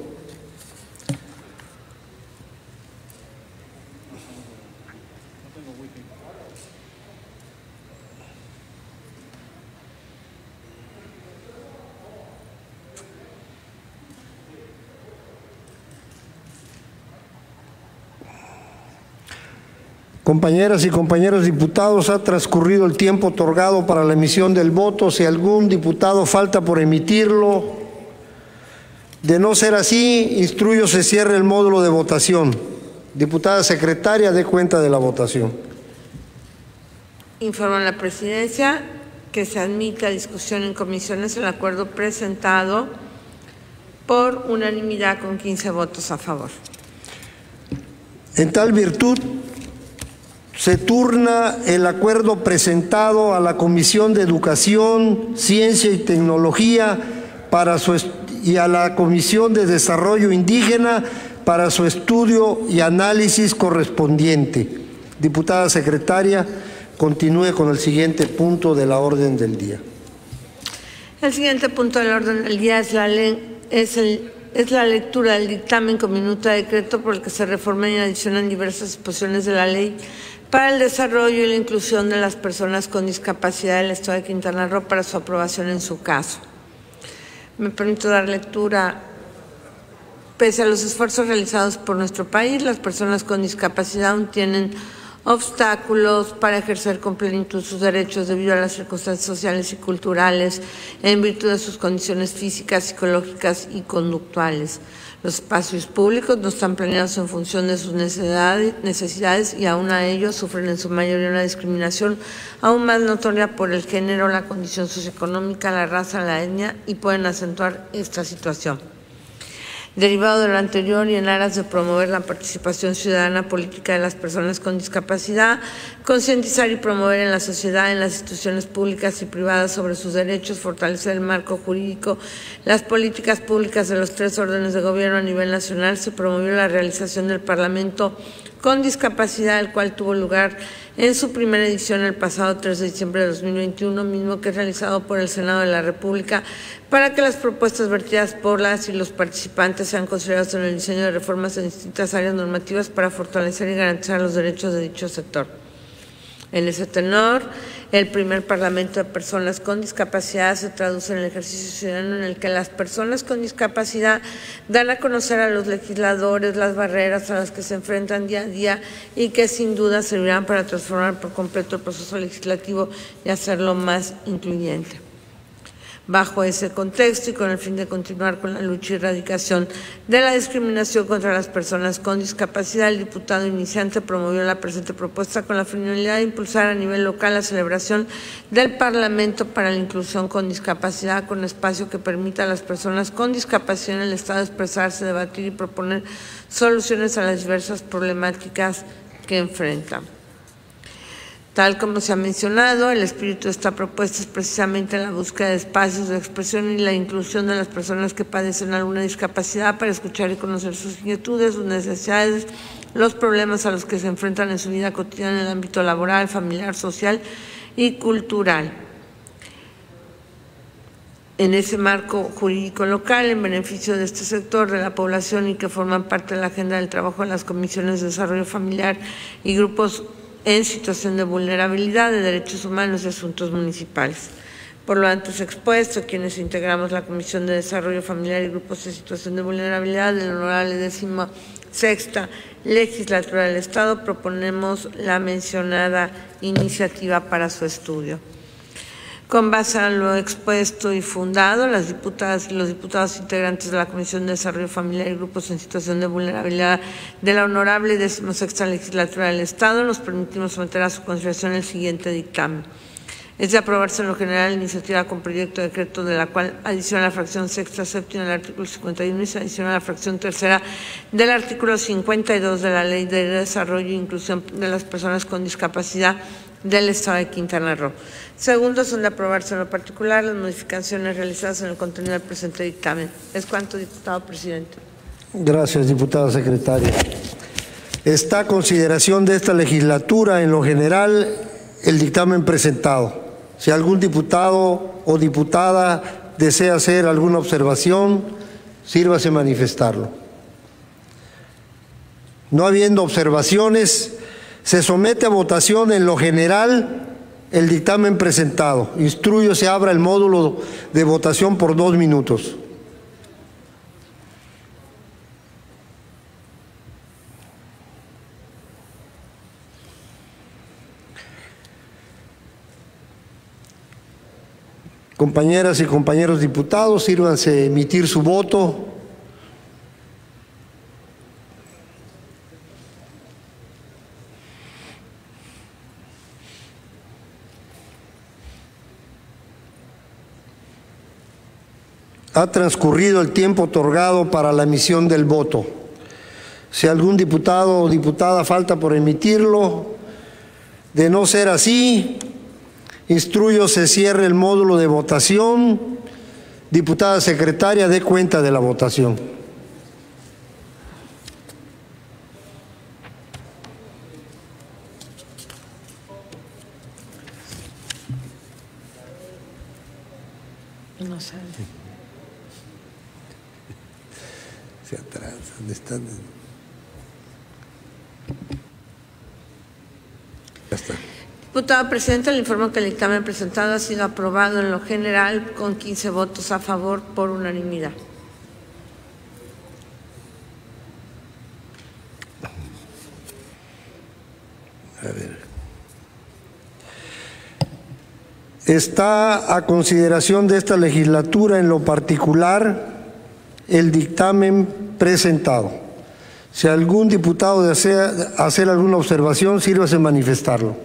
Compañeras y compañeros diputados, ha transcurrido el tiempo otorgado para la emisión del voto. Si algún diputado falta por emitirlo, de no ser así, instruyo se cierre el módulo de votación. Diputada secretaria, dé cuenta de la votación. Informo a la presidencia que se admite a discusión en comisiones el acuerdo presentado por unanimidad con 15 votos a favor. En tal virtud, se turna el acuerdo presentado a la Comisión de Educación, Ciencia y Tecnología y a la Comisión de Desarrollo Indígena para su estudio y análisis correspondiente. Diputada secretaria, continúe con el siguiente punto de la orden del día. El siguiente punto de la orden del día es la lectura del dictamen con minuta de decreto por el que se reforman y adicionan diversas disposiciones de la ley para el desarrollo y la inclusión de las personas con discapacidad del Estado de Quintana Roo para su aprobación en su caso. Me permito dar lectura. Pese a los esfuerzos realizados por nuestro país, las personas con discapacidad aún tienen obstáculos para ejercer con plenitud sus derechos debido a las circunstancias sociales y culturales en virtud de sus condiciones físicas, psicológicas y conductuales. Los espacios públicos no están planeados en función de sus necesidades y aún a ellos sufren en su mayoría una discriminación aún más notoria por el género, la condición socioeconómica, la raza, la etnia y pueden acentuar esta situación. Derivado de lo anterior y en aras de promover la participación ciudadana política de las personas con discapacidad, concientizar y promover en la sociedad, en las instituciones públicas y privadas sobre sus derechos, fortalecer el marco jurídico, las políticas públicas de los tres órdenes de gobierno a nivel nacional, se promovió la realización del Parlamento con discapacidad, el cual tuvo lugar en su primera edición el pasado 3 de diciembre de 2021, mismo que es realizado por el Senado de la República, para que las propuestas vertidas por las y los participantes sean consideradas en el diseño de reformas en distintas áreas normativas para fortalecer y garantizar los derechos de dicho sector. En ese tenor, el primer Parlamento de Personas con Discapacidad se traduce en el ejercicio ciudadano en el que las personas con discapacidad dan a conocer a los legisladores las barreras a las que se enfrentan día a día y que sin duda servirán para transformar por completo el proceso legislativo y hacerlo más incluyente. Bajo ese contexto y con el fin de continuar con la lucha y erradicación de la discriminación contra las personas con discapacidad, el diputado iniciante promovió la presente propuesta con la finalidad de impulsar a nivel local la celebración del Parlamento para la Inclusión con Discapacidad, con espacio que permita a las personas con discapacidad en el Estado expresarse, debatir y proponer soluciones a las diversas problemáticas que enfrentan. Tal como se ha mencionado, el espíritu de esta propuesta es precisamente la búsqueda de espacios de expresión y la inclusión de las personas que padecen alguna discapacidad para escuchar y conocer sus inquietudes, sus necesidades, los problemas a los que se enfrentan en su vida cotidiana en el ámbito laboral, familiar, social y cultural. En ese marco jurídico local, en beneficio de este sector de la población y que forman parte de la agenda del trabajo de las comisiones de desarrollo familiar y grupos en situación de vulnerabilidad de derechos humanos y asuntos municipales. Por lo antes expuesto, quienes integramos la Comisión de Desarrollo Familiar y Grupos en Situación de Vulnerabilidad de la honorable 16ª Legislatura del Estado, proponemos la mencionada iniciativa para su estudio. Con base a lo expuesto y fundado, las diputadas y los diputados integrantes de la Comisión de Desarrollo Familiar y Grupos en Situación de Vulnerabilidad de la honorable 16ª Legislatura del Estado, nos permitimos someter a su consideración el siguiente dictamen. Es de aprobarse en lo general la iniciativa con proyecto de decreto de la cual adiciona la fracción 6ª, 7ª del artículo 51 y se adiciona la fracción 3ª del artículo 52 de la Ley de Desarrollo e Inclusión de las Personas con Discapacidad del Estado de Quintana Roo. Segundo, son de aprobarse en lo particular las modificaciones realizadas en el contenido del presente dictamen. Es cuanto, diputado presidente. Gracias, diputada secretaria. Está a consideración de esta legislatura en lo general el dictamen presentado. Si algún diputado o diputada desea hacer alguna observación, sírvase manifestarlo. No habiendo observaciones, se somete a votación en lo general el dictamen presentado. Instruyo se abra el módulo de votación por 2 minutos. Compañeras y compañeros diputados, sírvanse emitir su voto. Ha transcurrido el tiempo otorgado para la emisión del voto. Si algún diputado o diputada falta por emitirlo, de no ser así, instruyo se cierre el módulo de votación. Diputada secretaria, dé cuenta de la votación. Diputado presidente, le informo que el dictamen presentado ha sido aprobado en lo general con 15 votos a favor por unanimidad. A ver. Está a consideración de esta legislatura en lo particular el dictamen presentado. Si algún diputado desea hacer alguna observación, sírvase manifestarlo.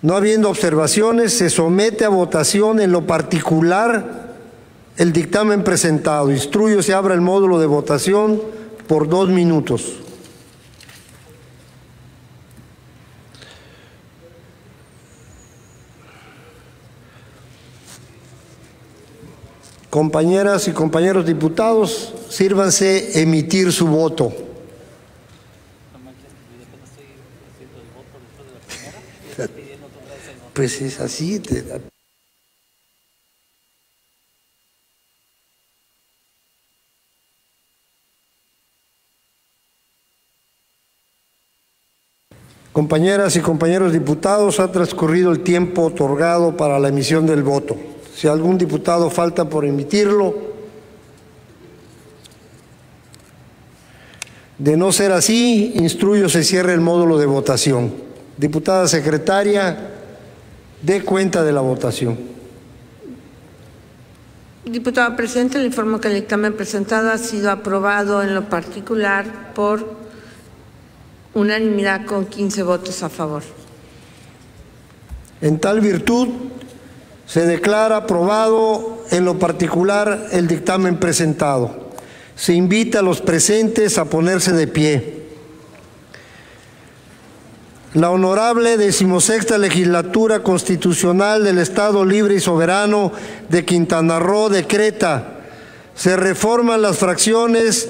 No habiendo observaciones, se somete a votación en lo particular el dictamen presentado. Instruyo se abra el módulo de votación por 2 minutos. Compañeras y compañeros diputados, sírvanse emitir su voto. Pues es así. Compañeras y compañeros diputados, ha transcurrido el tiempo otorgado para la emisión del voto. Si algún diputado falta por emitirlo, de no ser así, instruyo se cierre el módulo de votación. Diputada secretaria, dé cuenta de la votación. Diputado presidente, le informo que el dictamen presentado ha sido aprobado en lo particular por unanimidad con 15 votos a favor. En tal virtud, se declara aprobado en lo particular el dictamen presentado. Se invita a los presentes a ponerse de pie. La honorable 16ª Legislatura Constitucional del Estado Libre y Soberano de Quintana Roo decreta: se reforman las fracciones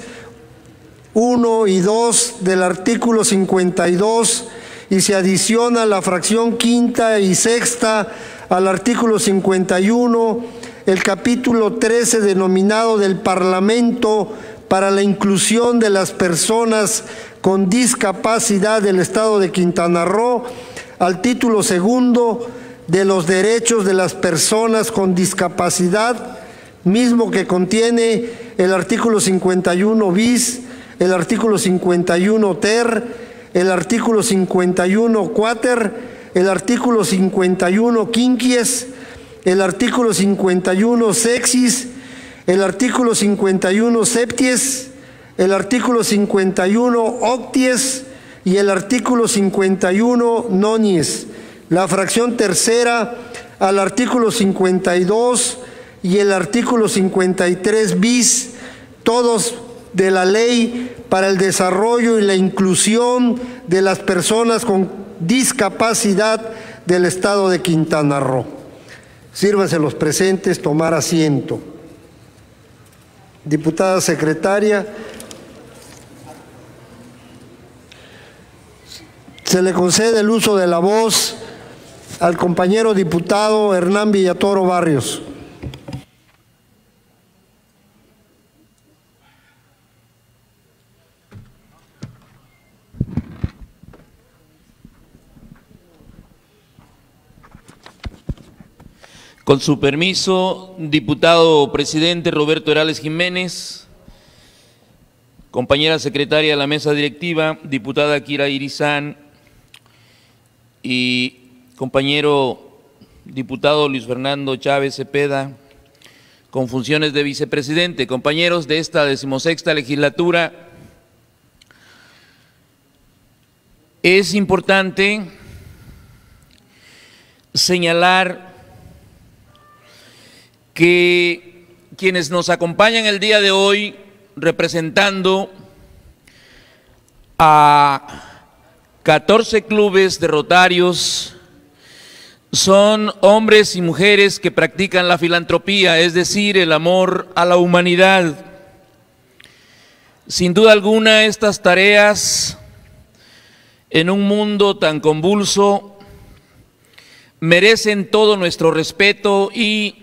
1 y 2 del artículo 52 y se adiciona la fracción 5ª y 6ª al artículo 51, el capítulo 13 denominado del Parlamento para la inclusión de las personas con discapacidad del Estado de Quintana Roo, al título 2 de los derechos de las personas con discapacidad, mismo que contiene el artículo 51 bis, el artículo 51 ter, el artículo 51 cuater, el artículo 51 quinquies, el artículo 51 sexis, el artículo 51 septies, el artículo 51 octies y el artículo 51 nonies, la fracción 3ª al artículo 52 y el artículo 53 bis, todos de la Ley para el Desarrollo y la Inclusión de las Personas con Discapacidad del Estado de Quintana Roo. Sírvanse los presentes tomar asiento. Diputada secretaria, se le concede el uso de la voz al compañero diputado Hernán Villatoro Barrios. Con su permiso, diputado presidente Roberto Morales Jiménez, compañera secretaria de la mesa directiva, diputada Kira Iris Sam y compañero diputado Luis Fernando Chávez Cepeda, con funciones de vicepresidente, compañeros de esta 16ª legislatura, es importante señalar que quienes nos acompañan el día de hoy representando a 14 clubes de Rotarios son hombres y mujeres que practican la filantropía, es decir, el amor a la humanidad. Sin duda alguna, estas tareas en un mundo tan convulso merecen todo nuestro respeto y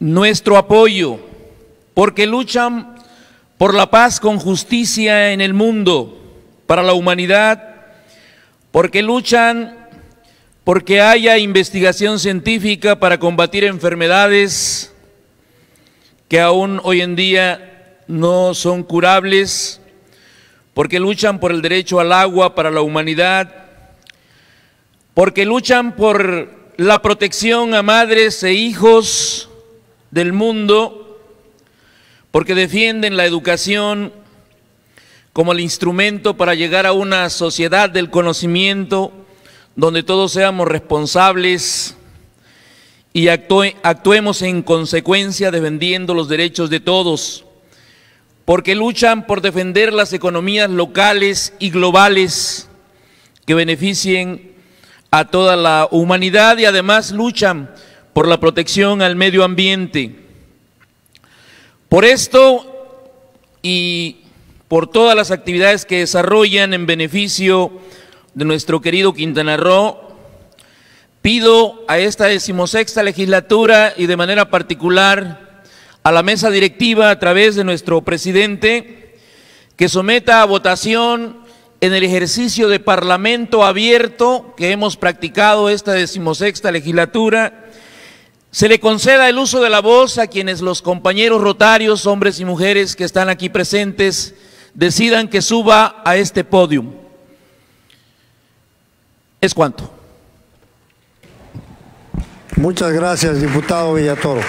nuestro apoyo, porque luchan por la paz con justicia en el mundo, para la humanidad, porque luchan porque haya investigación científica para combatir enfermedades que aún hoy en día no son curables, porque luchan por el derecho al agua para la humanidad, porque luchan por la protección a madres e hijos del mundo, porque defienden la educación como el instrumento para llegar a una sociedad del conocimiento donde todos seamos responsables y actuemos en consecuencia defendiendo los derechos de todos, porque luchan por defender las economías locales y globales que beneficien a toda la humanidad y además luchan por la protección al medio ambiente. Por esto y por todas las actividades que desarrollan en beneficio de nuestro querido Quintana Roo, pido a esta 16ª legislatura y de manera particular a la mesa directiva a través de nuestro presidente que someta a votación en el ejercicio de parlamento abierto que hemos practicado esta 16ª legislatura, se le conceda el uso de la voz a quienes los compañeros rotarios, hombres y mujeres que están aquí presentes, decidan que suba a este podio. Es cuanto. Muchas gracias, diputado Villatoro.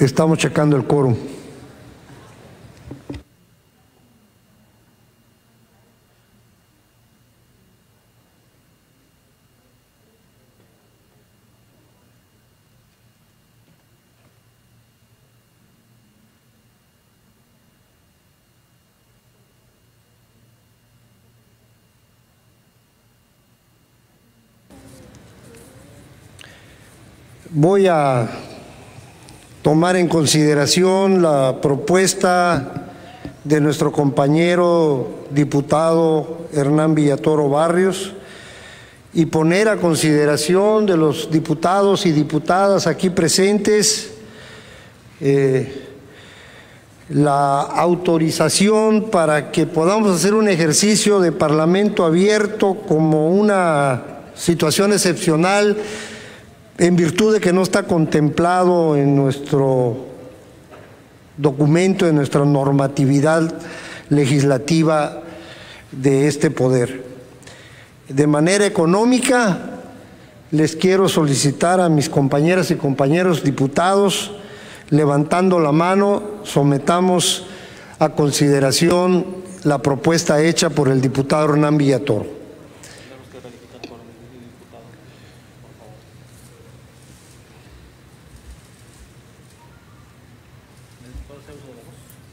Estamos checando el quórum. Voy a tomar en consideración la propuesta de nuestro compañero diputado Hernán Villatoro Barrios y poner a consideración de los diputados y diputadas aquí presentes la autorización para que podamos hacer un ejercicio de parlamento abierto como una situación excepcional, en virtud de que no está contemplado en nuestro documento, en nuestra normatividad legislativa de este poder. De manera económica, les quiero solicitar a mis compañeras y compañeros diputados, levantando la mano, sometamos a consideración la propuesta hecha por el diputado Hernán Villatoro.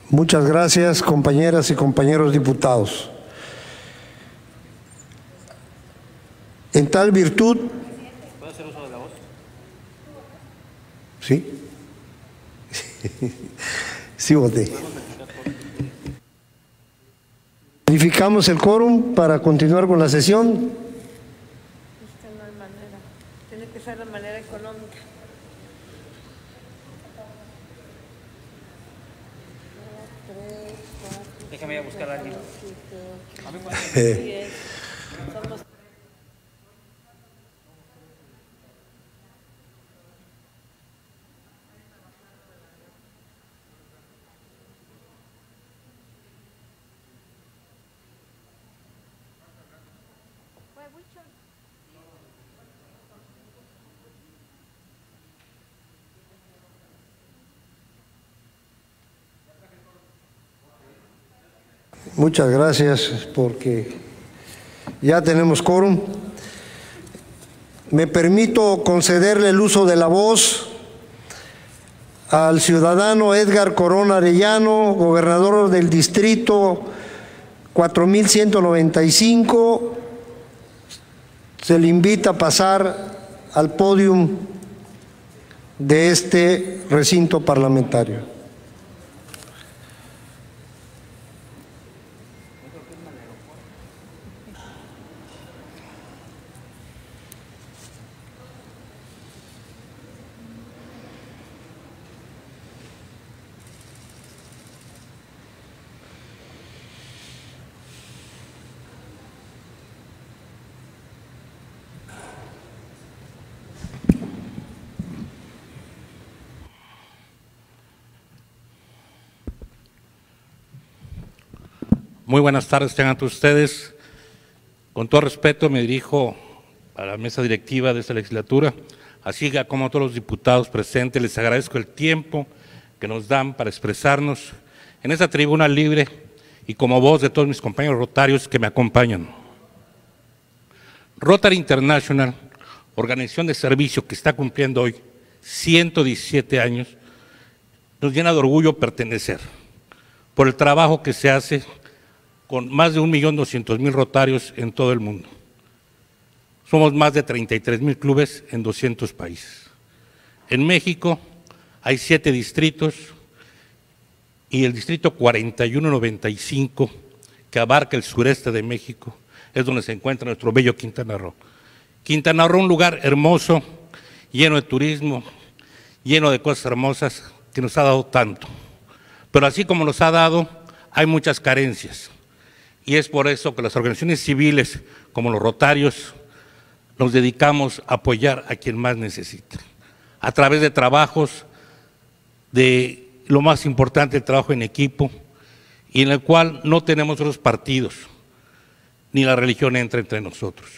Muchas gracias, compañeras y compañeros diputados. En tal virtud… ¿Puede hacer uso de la voz? Sí. Sí, voté. ¿Verificamos el quórum para continuar con la sesión? Esta no hay manera. Tiene que ser de manera económica. Déjame buscar a alguien. Muchas gracias, porque ya tenemos quórum. Me permito concederle el uso de la voz al ciudadano Edgar Corona Arellano, gobernador del distrito 4195. Se le invita a pasar al podium de este recinto parlamentario. Muy buenas tardes tengan todos ustedes. Con todo respeto me dirijo a la mesa directiva de esta legislatura, así como a todos los diputados presentes. Les agradezco el tiempo que nos dan para expresarnos en esta tribuna libre y como voz de todos mis compañeros rotarios que me acompañan. Rotary International, organización de servicio que está cumpliendo hoy 117 años, nos llena de orgullo pertenecer por el trabajo que se hace con más de 1.200.000 rotarios en todo el mundo. Somos más de 33.000 clubes en 200 países. En México hay 7 distritos y el distrito 4195, que abarca el sureste de México, es donde se encuentra nuestro bello Quintana Roo. Quintana Roo, un lugar hermoso, lleno de turismo, lleno de cosas hermosas, que nos ha dado tanto. Pero así como nos ha dado, hay muchas carencias. Y es por eso que las organizaciones civiles, como los rotarios, nos dedicamos a apoyar a quien más necesita, a través de trabajos, de lo más importante, el trabajo en equipo, y en el cual no tenemos otros partidos, ni la religión entra entre nosotros.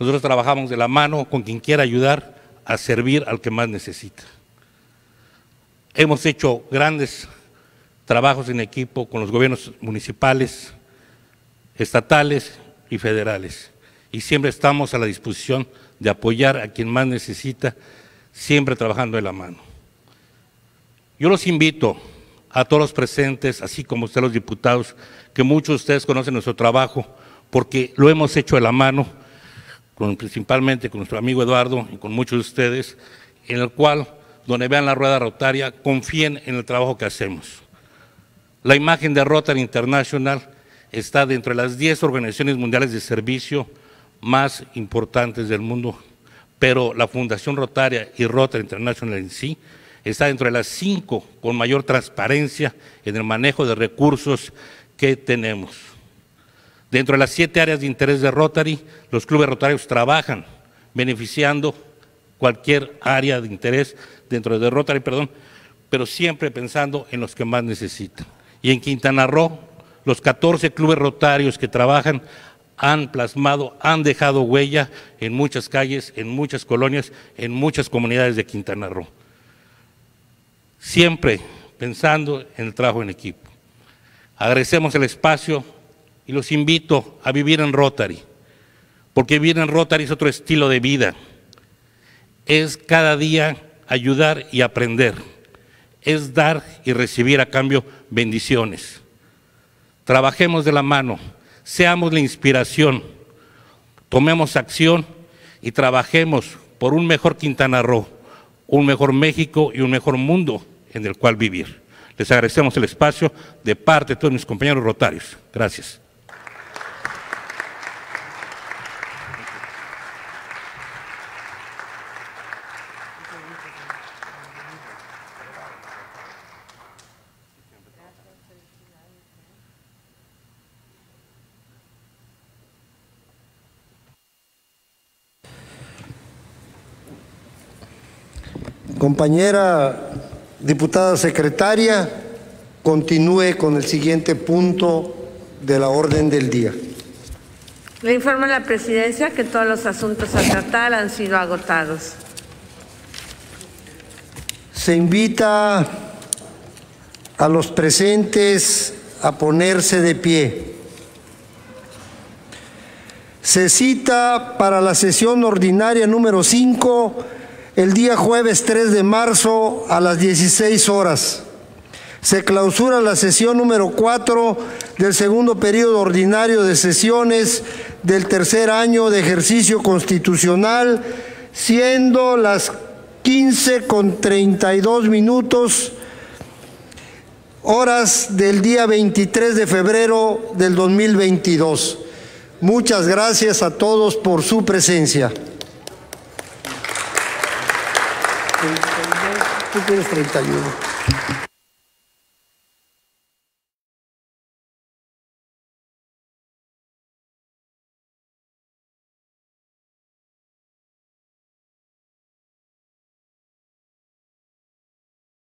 Nosotros trabajamos de la mano con quien quiera ayudar a servir al que más necesita. Hemos hecho grandes trabajos en equipo con los gobiernos municipales, estatales y federales, y siempre estamos a la disposición de apoyar a quien más necesita, siempre trabajando de la mano. Yo los invito a todos los presentes, así como ustedes los diputados, que muchos de ustedes conocen nuestro trabajo, porque lo hemos hecho de la mano, principalmente con nuestro amigo Eduardo y con muchos de ustedes, en el cual, donde vean la rueda rotaria, confíen en el trabajo que hacemos. La imagen de Rotary International está dentro de las 10 organizaciones mundiales de servicio más importantes del mundo, pero la Fundación Rotaria y Rotary International en sí está dentro de las 5 con mayor transparencia en el manejo de recursos que tenemos. Dentro de las 7 áreas de interés de Rotary, los clubes rotarios trabajan beneficiando cualquier área de interés dentro de Rotary, pero siempre pensando en los que más necesitan. Y en Quintana Roo, los 14 clubes rotarios que trabajan han plasmado, han dejado huella en muchas calles, en muchas colonias, en muchas comunidades de Quintana Roo. Siempre pensando en el trabajo en equipo. Agradecemos el espacio y los invito a vivir en Rotary, porque vivir en Rotary es otro estilo de vida. Es cada día ayudar y aprender. Es dar y recibir a cambio bendiciones. Trabajemos de la mano, seamos la inspiración, tomemos acción y trabajemos por un mejor Quintana Roo, un mejor México y un mejor mundo en el cual vivir. Les agradecemos el espacio de parte de todos mis compañeros rotarios. Gracias. Compañera diputada secretaria, continúe con el siguiente punto de la orden del día. Le informa la presidencia que todos los asuntos a tratar han sido agotados. Se invita a los presentes a ponerse de pie. Se cita para la sesión ordinaria número 5 el día jueves 3 de marzo a las 16 horas. Se clausura la sesión número 4 del segundo periodo ordinario de sesiones del tercer año de ejercicio constitucional, siendo las 15:32 horas del día 23 de febrero del 2022. Muchas gracias a todos por su presencia. Tú tienes 31.